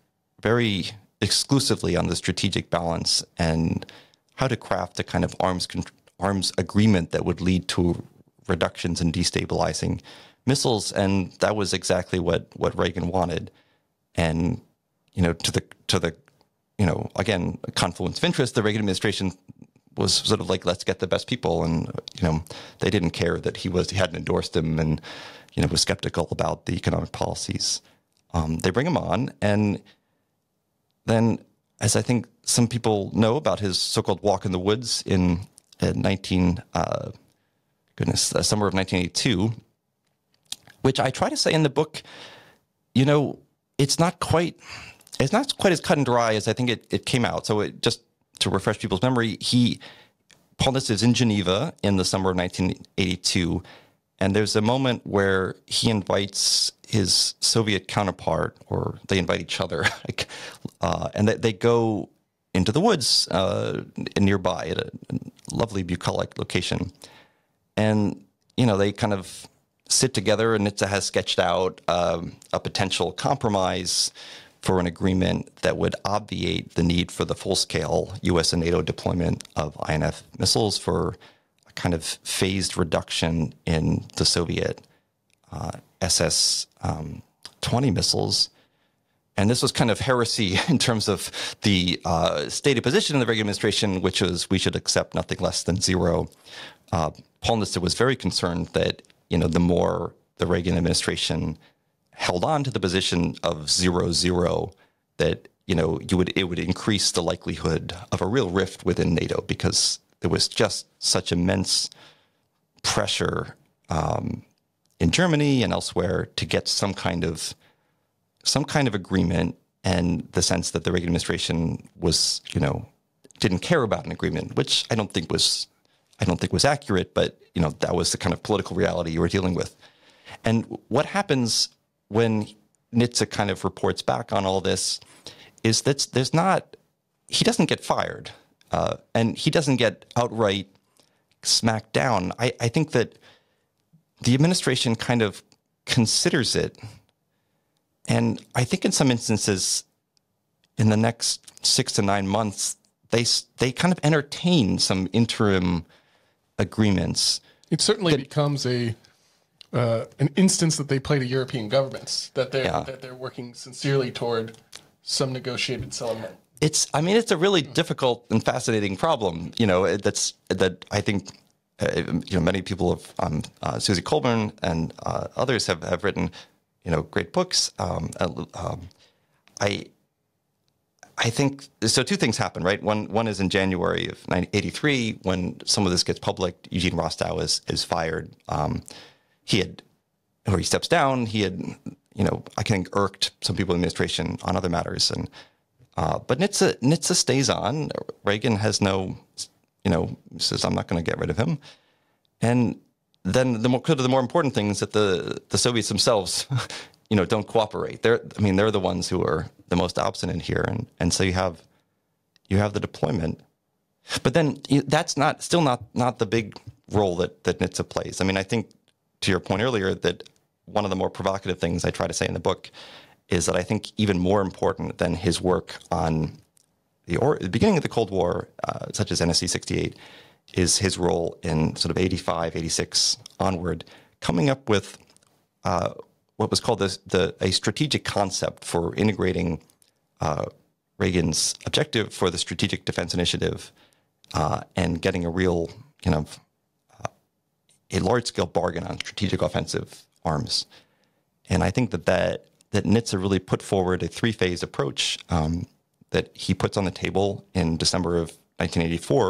very exclusively on the strategic balance and how to craft a kind of arms control arms agreement that would lead to reductions in destabilizing missiles, and that was exactly what what Reagan wanted. And you know, to the to the you know, again, a confluence of interest. The Reagan administration was sort of like, let's get the best people, and you know, they didn't care that he was he hadn't endorsed him, and you know, was skeptical about the economic policies. Um, they bring him on, and then, as I think some people know about his so-called walk in the woods in In nineteen uh, goodness, uh, summer of nineteen eighty-two, which I try to say in the book, you know, it's not quite, it's not quite as cut and dry as I think it, it came out. So it, just to refresh people's memory, he, Paul Nitze is in Geneva in the summer of nineteen eighty-two, and there's a moment where he invites his Soviet counterpart, or they invite each other, uh, and they, they go into the woods uh, nearby at a lovely bucolic location. And, you know, they kind of sit together, and Nitze has sketched out um, a potential compromise for an agreement that would obviate the need for the full-scale U S and NATO deployment of I N F missiles for a kind of phased reduction in the Soviet uh, S S twenty missiles. And this was kind of heresy in terms of the uh, stated position in the Reagan administration, which was we should accept nothing less than zero. Uh, Paul Nitze was very concerned that, you know, the more the Reagan administration held on to the position of zero zero, that, you know, you would it would increase the likelihood of a real rift within NATO, because there was just such immense pressure um, in Germany and elsewhere to get some kind of some kind of agreement, and the sense that the Reagan administration was, you know, didn't care about an agreement, which I don't think was, I don't think was accurate, but, you know, that was the kind of political reality you were dealing with. And what happens when Nitze kind of reports back on all this is that there's not, he doesn't get fired, uh, and he doesn't get outright smacked down. I, I think that the administration kind of considers it. And I think in some instances, in the next six to nine months, they they kind of entertain some interim agreements. It certainly that, becomes a uh, an instance that they play to European governments, that they're, yeah. that they're working sincerely toward some negotiated settlement. It's, I mean, it's a really difficult and fascinating problem, you know, that's, that I think, uh, you know, many people have, um, uh, Susie Colburn and uh, others have, have written, you know, great books. Um, um, I, I think, so two things happen, right? One, one is in January of nineteen eighty-three, when some of this gets public, Eugene Rostow is, is fired. Um, he had, or he steps down, he had, you know, I think irked some people in the administration on other matters, and Uh, but Nitze, Nitze stays on. Reagan has no, you know, says, I'm not going to get rid of him. And then the more, the more important thing is that the, the Soviets themselves, you know, don't cooperate. They're, I mean, they're the ones who are the most obstinate here. And, and so you have, you have the deployment. But then that's not, still not, not the big role that, that Nitze plays. I mean, I think to your point earlier that one of the more provocative things I try to say in the book is that I think even more important than his work on the, or, the beginning of the Cold War, uh, such as N S C sixty-eight, is his role in sort of eighty-five, eighty-six onward, coming up with uh, what was called the, the, a strategic concept for integrating uh, Reagan's objective for the Strategic Defense Initiative uh, and getting a real, you know, uh, a large-scale bargain on strategic offensive arms. And I think that that... that Nitze really put forward a three-phase approach um, that he puts on the table in December of nineteen eighty-four.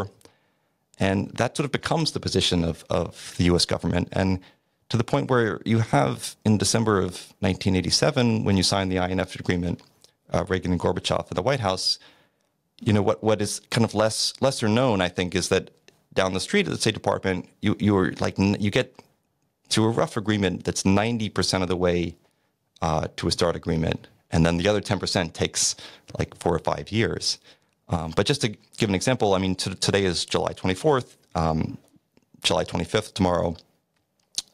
And that sort of becomes the position of, of the U S government. And to the point where you have, in December of nineteen eighty-seven, when you sign the I N F agreement, uh, Reagan and Gorbachev at the White House, you know, what, what is kind of less lesser known, I think, is that down the street at the State Department, you, you're like, you get to a rough agreement that's ninety percent of the way Uh, to a START agreement, and then the other ten percent takes like four or five years. Um, but just to give an example, I mean, today is July twenty-fourth, um, July twenty-fifth tomorrow.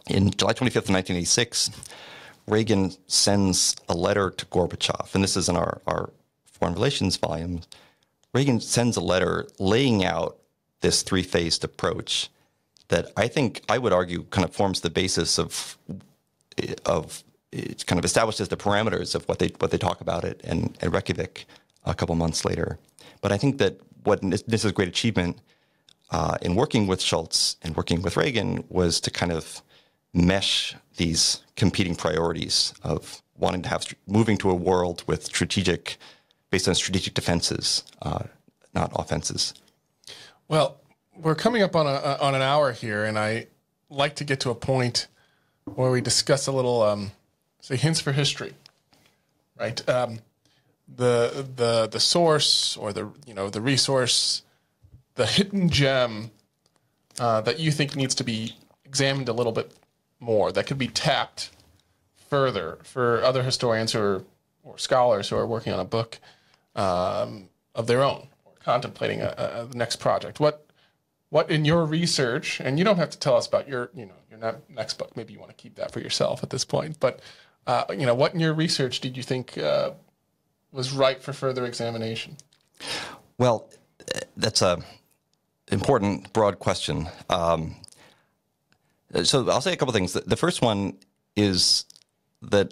In July twenty-fifth of nineteen eighty-six, Reagan sends a letter to Gorbachev, and this is in our, our Foreign Relations volume. Reagan sends a letter laying out this three-phased approach that I think I would argue kind of forms the basis of of it kind of establishes the parameters of what they what they talk about it in, in Reykjavik a couple months later. But I think that what this is a great achievement uh, in working with Shultz and working with Reagan was to kind of mesh these competing priorities of wanting to have moving to a world with strategic, based on strategic defenses, uh, not offenses. Well, we're coming up on a on an hour here, and I like to get to a point where we discuss a little. Um, So hints for history, right? Um, the the the source or the you know the resource, the hidden gem uh, that you think needs to be examined a little bit more, that could be tapped further for other historians who are, or scholars who are working on a book um, of their own or contemplating a, a, the next project. What what in your research, and you don't have to tell us about your you know your next book. Maybe you want to keep that for yourself at this point, but. Uh, you know, what in your research did you think uh, was ripe for further examination? Well, that's a important, broad question. Um, so I'll say a couple things. The first one is that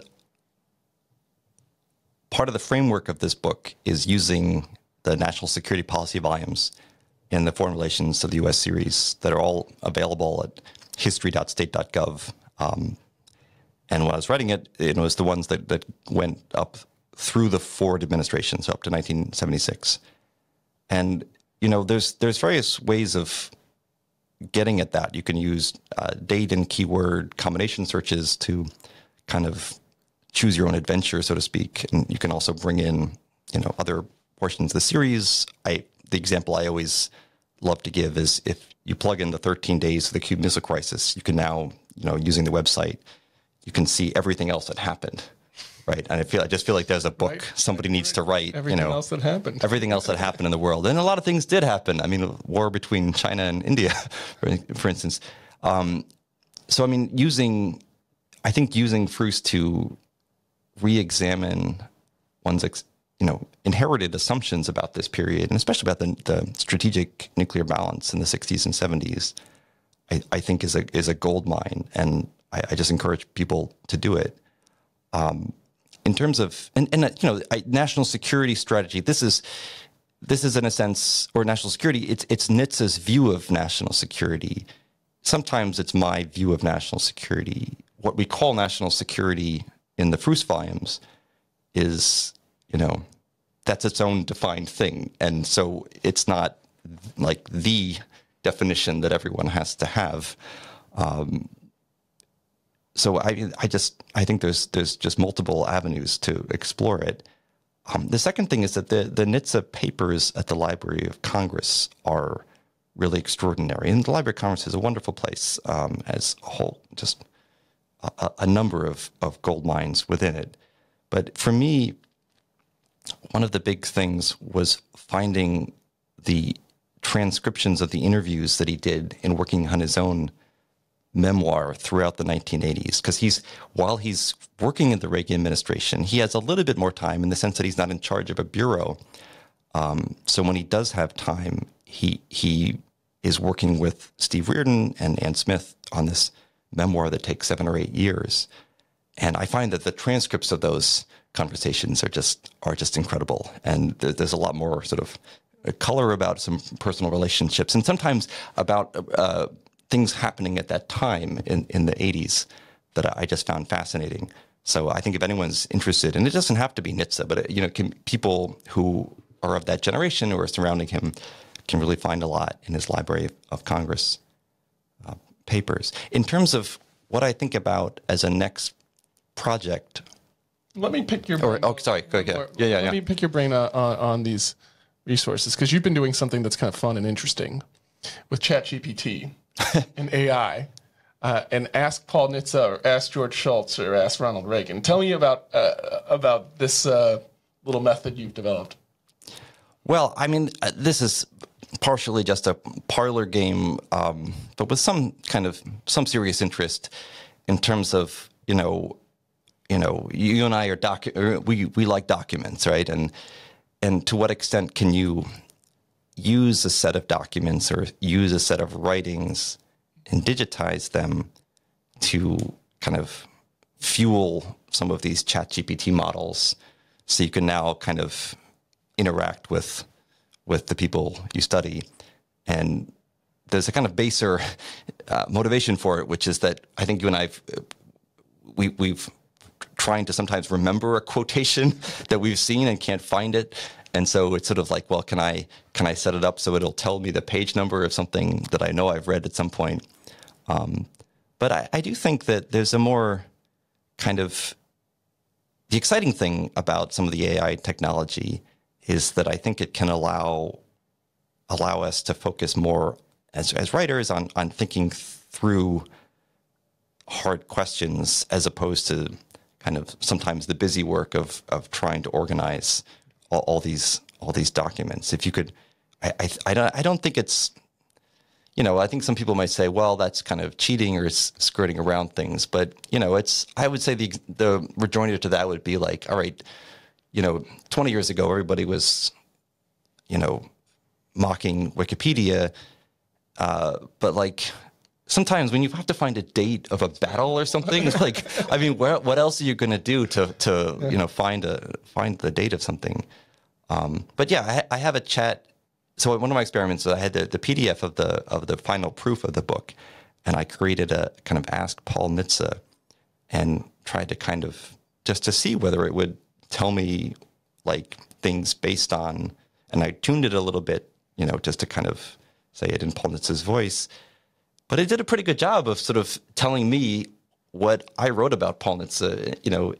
part of the framework of this book is using the national security policy volumes in the Foreign Relations of the U S series that are all available at history dot state dot gov. Um, And when I was writing it, it was the ones that, that went up through the Ford administration, so up to nineteen seventy-six. And, you know, there's there's various ways of getting at that. You can use uh, date and keyword combination searches to kind of choose your own adventure, so to speak. And you can also bring in, you know, other portions of the series. I, the example I always love to give is if you plug in the thirteen days of the Cuban Missile Crisis, you can now, you know, using the website, you can see everything else that happened, right? And I feel I just feel like there's a book right. somebody Every, needs to write. Everything you know, else that happened. Everything else that happened in the world, and a lot of things did happen. I mean, a war between China and India, for, for instance. Um, so I mean, using, I think using Froose to re-examine one's ex, you know inherited assumptions about this period, and especially about the, the strategic nuclear balance in the sixties and seventies, I, I think is a is a gold mine. And I, I just encourage people to do it. Um, in terms of, and, and uh, you know, I, national security strategy, this is, this is in a sense, or national security, it's, it's Nitze's view of national security. Sometimes it's my view of national security. What we call national security in the Froos volumes is, you know, that's its own defined thing. And so it's not like the definition that everyone has to have. Um, so I, I just, I think there's, there's just multiple avenues to explore it. Um, the second thing is that the, the Nitze papers at the Library of Congress are really extraordinary. And the Library of Congress is a wonderful place, um, as a whole, just a, a number of, of gold mines within it. But for me, one of the big things was finding the transcriptions of the interviews that he did in working on his own memoir throughout the nineteen eighties, because he's, while he's working in the Reagan administration, he has a little bit more time in the sense that he's not in charge of a bureau. Um, so when he does have time, he he is working with Steve Reardon and Ann Smith on this memoir that takes seven or eight years. And I find that the transcripts of those conversations are just are just incredible. And th there's a lot more sort of color about some personal relationships and sometimes about uh, things happening at that time in, in the eighties that I just found fascinating. So I think if anyone's interested, and it doesn't have to be Nitze, but it, you know, can, people who are of that generation or are surrounding him can really find a lot in his Library of Congress uh, papers. In terms of what I think about as a next project, let me pick your brain. Or, oh, sorry. Go ahead. Or, yeah, yeah, let yeah. me pick your brain uh, on, on these resources, because you've been doing something that's kind of fun and interesting with Chat G P T and A I, uh, and ask Paul Nitze or ask George Shultz or ask Ronald Reagan. Tell me about uh, about this uh, little method you've developed. Well, I mean, uh, this is partially just a parlor game, um, but with some kind of some serious interest in terms of you know, you know, you and I are doc we we like documents, right? And And to what extent can you use a set of documents or use a set of writings and digitize them to kind of fuel some of these Chat G P T models, so you can now kind of interact with with the people you study? And there's a kind of baser uh, motivation for it, which is that I think you and I've we we've. trying to sometimes remember a quotation that we've seen and can't find it. And so it's sort of like, well, can I can I set it up so it'll tell me the page number of something that I know I've read at some point? Um, but I, I do think that there's a more kind of, the exciting thing about some of the A I technology is that I think it can allow allow us to focus more as, as writers on, on thinking through hard questions as opposed to kind of sometimes the busy work of of trying to organize all, all these all these documents. If you could, I, I I don't I don't think it's, you know, I think some people might say, well, that's kind of cheating or skirting around things. But you know, it's I would say the the rejoinder to that would be like, all right, you know, twenty years ago everybody was, you know, mocking Wikipedia, uh, but like. Sometimes when you have to find a date of a battle or something, it's like, I mean, where, what else are you going to do to, to yeah. you know, find a find the date of something? Um, but yeah, I, I have a chat. So one of my experiments, I had the, the P D F of the of the final proof of the book, and I created a kind of Ask Paul Nitze, and tried to kind of just to see whether it would tell me like things based on, and I tuned it a little bit, you know, just to kind of say it in Paul Nitze's voice. But it did a pretty good job of sort of telling me what I wrote about Paul Nitze, you know,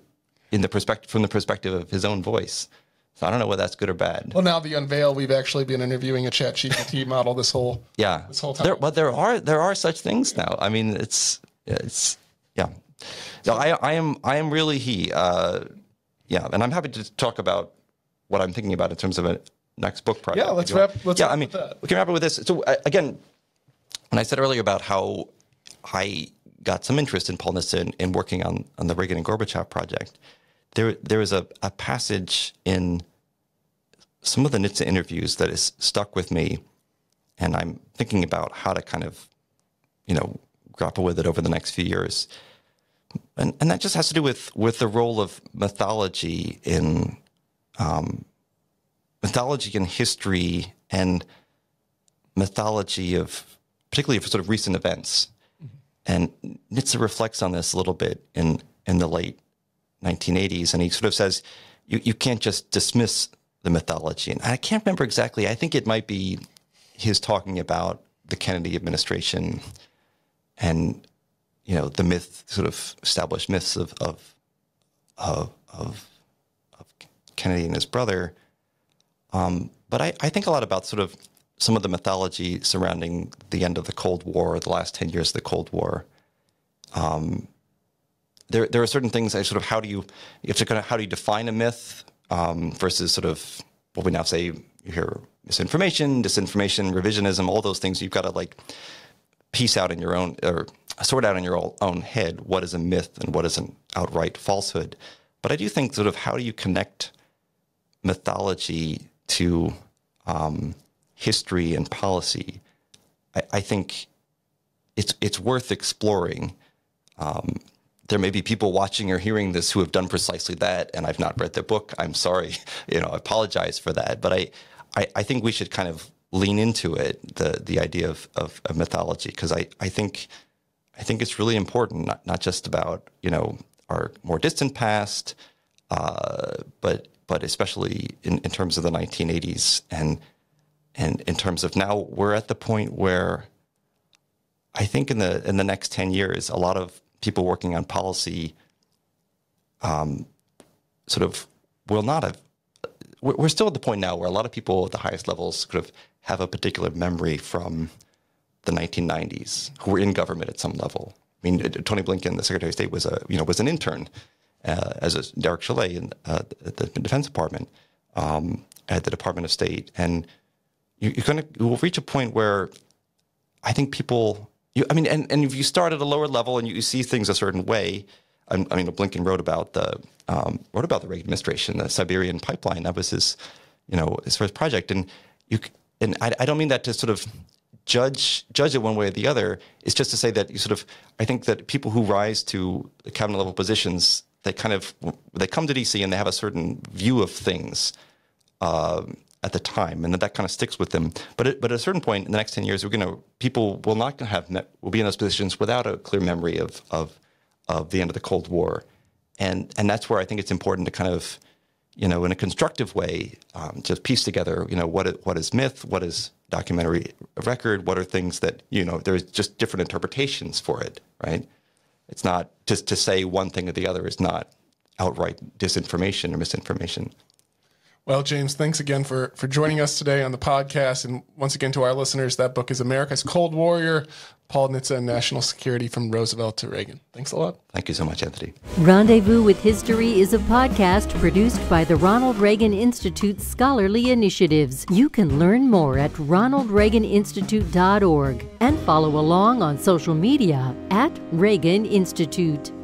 in the perspective from the perspective of his own voice. So I don't know whether that's good or bad. Well, now the unveil, we've actually been interviewing a Chat G P T model this whole yeah this whole time. There, but there are there are such things now. I mean, it's it's yeah. No, I I am I am really he. Uh, yeah, and I'm happy to talk about what I'm thinking about in terms of a next book project. Yeah, let's wrap. Let's yeah, wrap I mean, that. we can wrap it with this. So uh, again. And I said earlier about how I got some interest in Paul Nitze in, in working on, on the Reagan and Gorbachev project. There, there is a, a passage in some of the Nitze interviews that is stuck with me, and I'm thinking about how to kind of, you know, grapple with it over the next few years. And, and that just has to do with, with the role of mythology in um, mythology in history, and mythology of particularly of sort of recent events. Mm-hmm. And Nitze reflects on this a little bit in in the late nineteen eighties, and he sort of says you, you can't just dismiss the mythology. And I can't remember exactly. I think it might be his talking about the Kennedy administration and, you know, the myth, sort of established myths of of of, of, of Kennedy and his brother. Um, but I, I think a lot about sort of some of the mythology surrounding the end of the Cold War, the last ten years of the Cold War. Um, there, there are certain things. I sort of how do you, you have to kind of how do you define a myth um, versus sort of what we now say you hear misinformation, disinformation, revisionism, all those things. You've got to like piece out in your own or sort out in your own head what is a myth and what is an outright falsehood. But I do think sort of how do you connect mythology to um, history and policy. I, I think it's it's worth exploring. Um, there may be people watching or hearing this who have done precisely that, and I've not read their book. I'm sorry, you know, I apologize for that. But I, I, I think we should kind of lean into it, the the idea of of, of mythology, because I I think I think it's really important, not not just about you know our more distant past, uh, but but especially in, in terms of the nineteen eighties and and in terms of now, we're at the point where I think in the in the next ten years, a lot of people working on policy um, sort of will not have. We're still at the point now where a lot of people at the highest levels sort of have a particular memory from the nineteen nineties who were in government at some level. I mean, Tony Blinken, the Secretary of State, was a you know was an intern. Uh, as a Derek Chollet in uh, the Defense Department, um, at the Department of State, and you, you're going to you will reach a point where I think people, you, I mean, and, and if you start at a lower level and you, you see things a certain way, I, I mean, Blinken wrote about the um, wrote about the Reagan administration, the Siberian pipeline. That was his, you know, his first project, and you and I, I don't mean that to sort of judge judge it one way or the other. It's just to say that you sort of I think that people who rise to cabinet level positions, they kind of, they come to D C and they have a certain view of things uh, at the time, and that, that kind of sticks with them. But at, but at a certain point in the next ten years, we're going to people will not have will be in those positions without a clear memory of of of the end of the Cold War, and and that's where I think it's important to kind of, you know, in a constructive way, um, just piece together, you know, what what is myth, what is documentary record, what are things that you know there's just different interpretations for it, right? It's not just to say one thing or the other is not outright disinformation or misinformation. Well, James, thanks again for, for joining us today on the podcast. And once again, to our listeners, that book is America's Cold Warrior, Paul Nitze and National Security from Roosevelt to Reagan. Thanks a lot. Thank you so much, Anthony. Rendezvous with History is a podcast produced by the Ronald Reagan Institute's Scholarly Initiatives. You can learn more at ronald reagan institute dot org and follow along on social media at Reagan Institute.